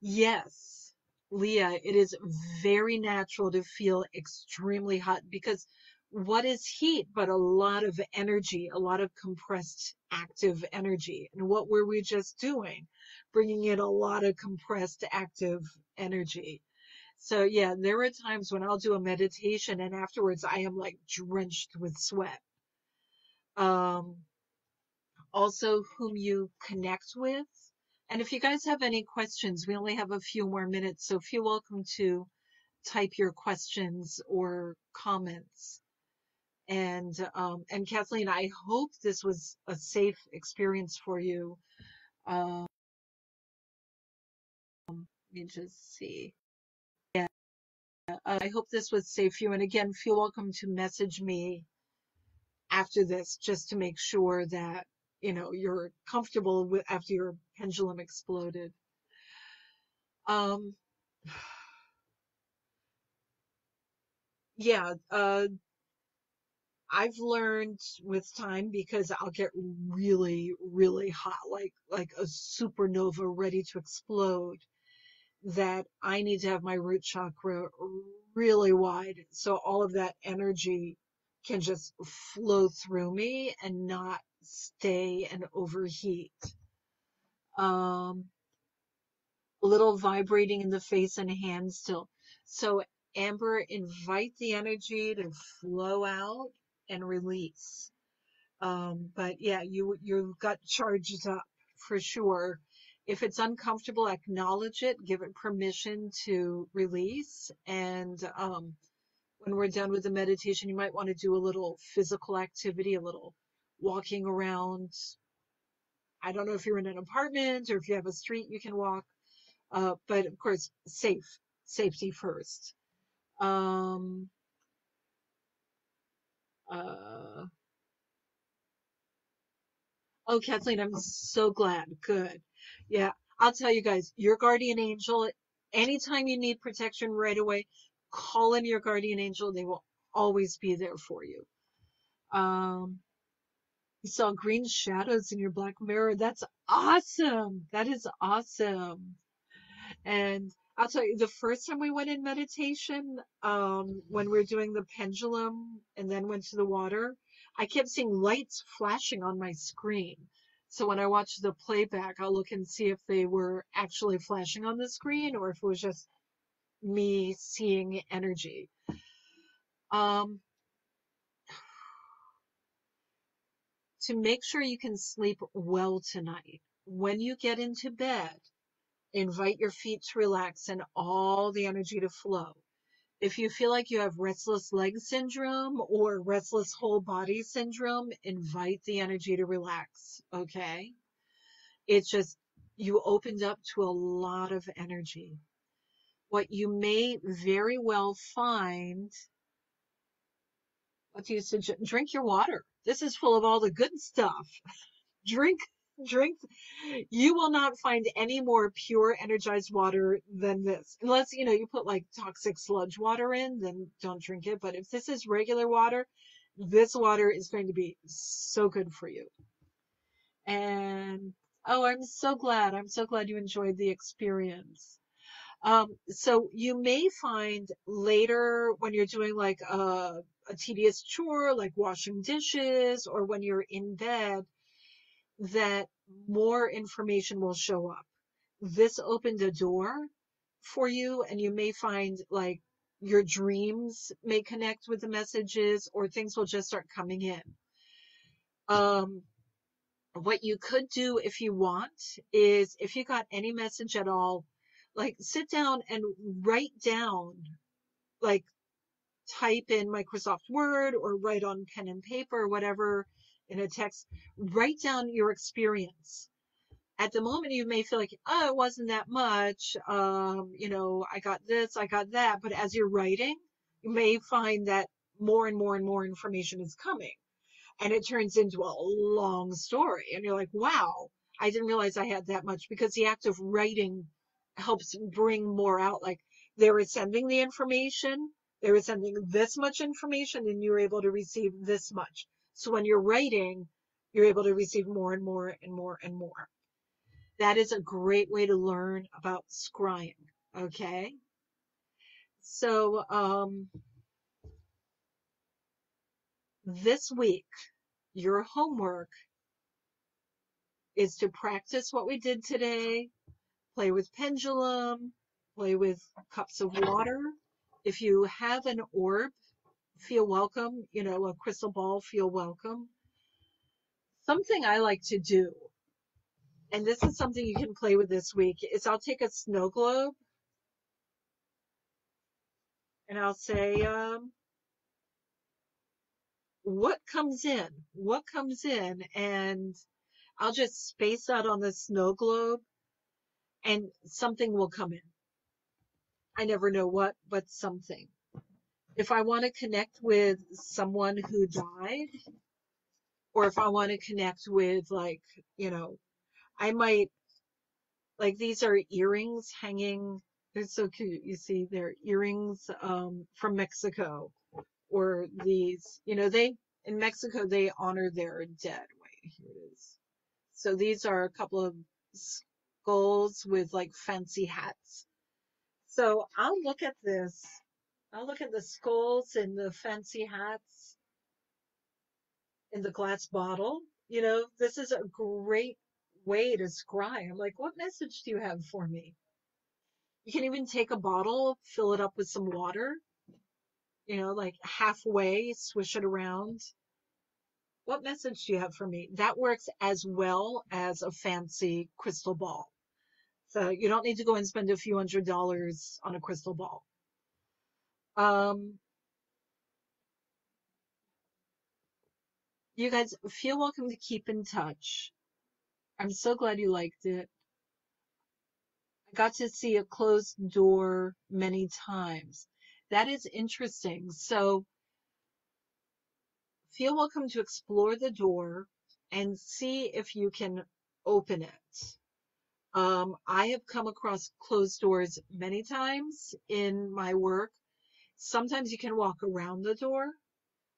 Yes, Leah, it is very natural to feel extremely hot, because what is heat but a lot of energy, a lot of compressed active energy? And what were we just doing? Bringing in a lot of compressed active energy. So yeah, there are times when I'll do a meditation and afterwards I am like drenched with sweat. Also whom you connect with. And if you guys have any questions, we only have a few more minutes, so feel welcome to type your questions or comments. And Kathleen, I hope this was a safe experience for you. Let me just see. Yeah, I hope this was safe for you. And again, feel welcome to message me after this, just to make sure that, you know, you're comfortable with after your pendulum exploded. Yeah, I've learned with time, because I'll get really, really hot, like a supernova ready to explode, that I need to have my root chakra really wide so all of that energy can just flow through me and not stay and overheat. A little vibrating in the face and hands still. So Amber, invite the energy to flow out and release. But yeah, you got charged up for sure. If it's uncomfortable, acknowledge it, give it permission to release. And when we're done with the meditation, you might want to do a little physical activity, a little walking around. I don't know if you're in an apartment or if you have a street you can walk, but of course, safety first. Oh, Kathleen, I'm so glad. Good. Yeah, I'll tell you guys, your guardian angel, anytime you need protection right away, call in your guardian angel. They will always be there for you. You saw green shadows in your black mirror. That's awesome. That is awesome. And I'll tell you, the first time we went in meditation, when we were doing the pendulum and then went to the water, I kept seeing lights flashing on my screen. So when I watch the playback, I'll look and see if they were actually flashing on the screen or if it was just me seeing energy. To make sure you can sleep well tonight. When you get into bed, invite your feet to relax and all the energy to flow. If you feel like you have restless leg syndrome or restless whole body syndrome, invite the energy to relax, okay? It's just, you opened up to a lot of energy. What you may very well find, what do you suggest? Drink your water. This is full of all the good stuff. Drink. You will not find any more pure energized water than this. Unless, you know, you put like toxic sludge water in, then don't drink it. But if this is regular water, this water is going to be so good for you. And, oh, I'm so glad. I'm so glad you enjoyed the experience. So you may find later when you're doing like a tedious chore, like washing dishes, or when you're in bed, that more information will show up. This opened a door for you, and you may find like your dreams may connect with the messages, or things will just start coming in. What you could do if you want is, if you got any message at all, like sit down and write down, like type in Microsoft Word or write on pen and paper or whatever, in a text, write down your experience. At the moment, you may feel like, oh, it wasn't that much. You know, I got this, I got that. But as you're writing, you may find that more and more and more information is coming. And it turns into a long story. And you're like, wow, I didn't realize I had that much, because the act of writing helps bring more out. Like, they were sending the information, they were sending this much information, and you were able to receive this much. So when you're writing, you're able to receive more and more and more and more. That is a great way to learn about scrying, okay? So this week, your homework is to practice what we did today, play with pendulum, play with cups of water. If you have an orb, feel welcome, you know, a crystal ball, feel welcome. Something I like to do, and this is something you can play with this week, is I'll take a snow globe and I'll say, what comes in, and I'll just space out on the snow globe and something will come in. I never know what, but something. If I want to connect with someone who died, or if I want to connect with, like, you know, I might, like, these are earrings hanging. They're so cute. You see, they're earrings from Mexico, or these, you know, they, in Mexico, they honor their dead. Wait, here it is. So these are a couple of skulls with, like, fancy hats. So I'll look at this. I'll look at the skulls and the fancy hats in the glass bottle. You know, this is a great way to scry. I'm like, what message do you have for me? You can even take a bottle, fill it up with some water, you know, like halfway, swish it around. What message do you have for me? That works as well as a fancy crystal ball. So you don't need to go and spend a few $100s on a crystal ball. You guys feel welcome to keep in touch. I'm so glad you liked it. I got to see a closed door many times. That is interesting. So feel welcome to explore the door and see if you can open it. I have come across closed doors many times in my work. Sometimes you can walk around the door,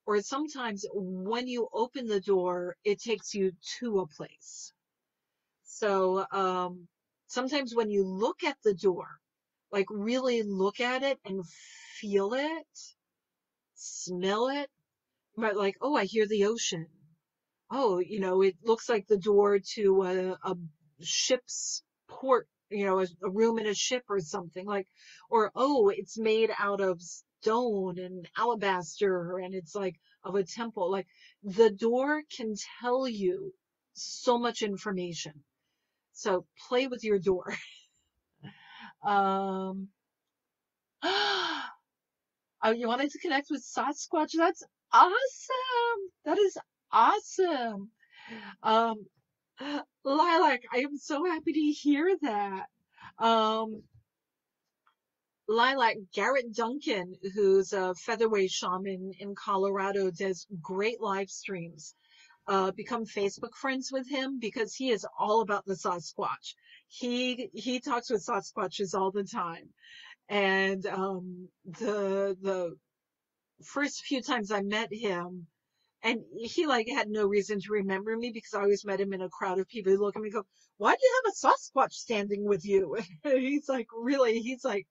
or sometimes when you open the door, it takes you to a place. So sometimes when you look at the door, like really look at it and feel it, smell it, you might like, oh, I hear the ocean. Oh, you know, it looks like the door to a ship's port, you know, a room in a ship or something, like, or, oh, it's made out of stone and alabaster, and it's like of a temple. Like, the door can tell you so much information. So play with your door. Oh, you wanted to connect with Sasquatch? That's awesome. That is awesome. Lilac, I am so happy to hear that. Lilac, Garrett Duncan, who's a featherweight shaman in Colorado, does great live streams. Become Facebook friends with him, because he is all about the Sasquatch. He talks with Sasquatches all the time. And the first few times I met him, and he like had no reason to remember me, because I always met him in a crowd of people who look at me and go, "Why do you have a Sasquatch standing with you?" And he's like, really, he's like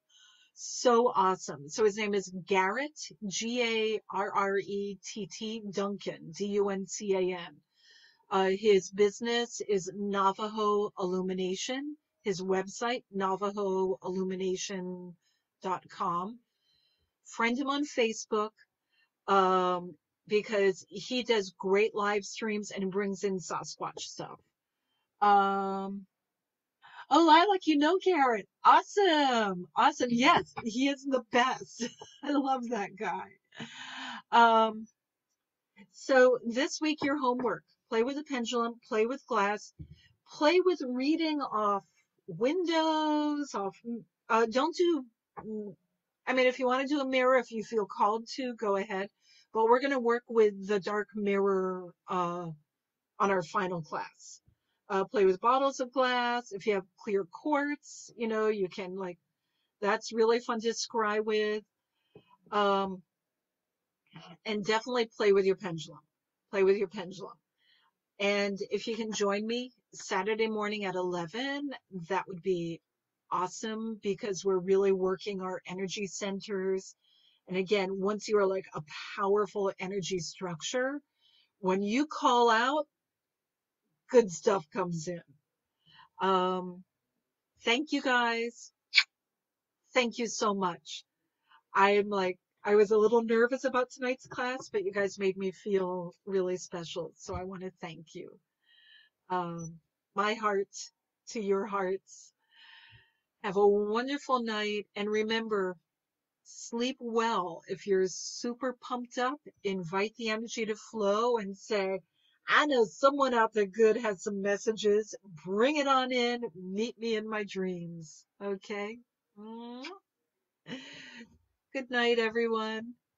so awesome. So his name is Garrett, G-A-R-R-E-T-T, Duncan, D-U-N-C-A-N. His business is Navajo Illumination. His website, NavajoIllumination.com. Friend him on Facebook, because he does great live streams and brings in Sasquatch stuff. Oh, Lilac, you know Garrett. Awesome. Awesome. Yes, he is the best. I love that guy. So this week, your homework. Play with a pendulum. Play with glass. Play with reading off windows, off, don't do, I mean, if you want to do a mirror, if you feel called to, go ahead. But we're going to work with the dark mirror on our final class. Play with bottles of glass. If you have clear quartz, you know, you can, like, that's really fun to scry with. And definitely play with your pendulum. Play with your pendulum. And if you can join me Saturday morning at 11, that would be awesome, because we're really working our energy centers. And again, once you are like a powerful energy structure, when you call out, good stuff comes in. Thank you guys. Thank you so much. I'm like, I was a little nervous about tonight's class, but you guys made me feel really special. So I want to thank you. My heart to your hearts. Have a wonderful night. And remember, sleep well. If you're super pumped up, invite the energy to flow and say, I know someone out there good has some messages. Bring it on in. Meet me in my dreams. Okay? Good night, everyone.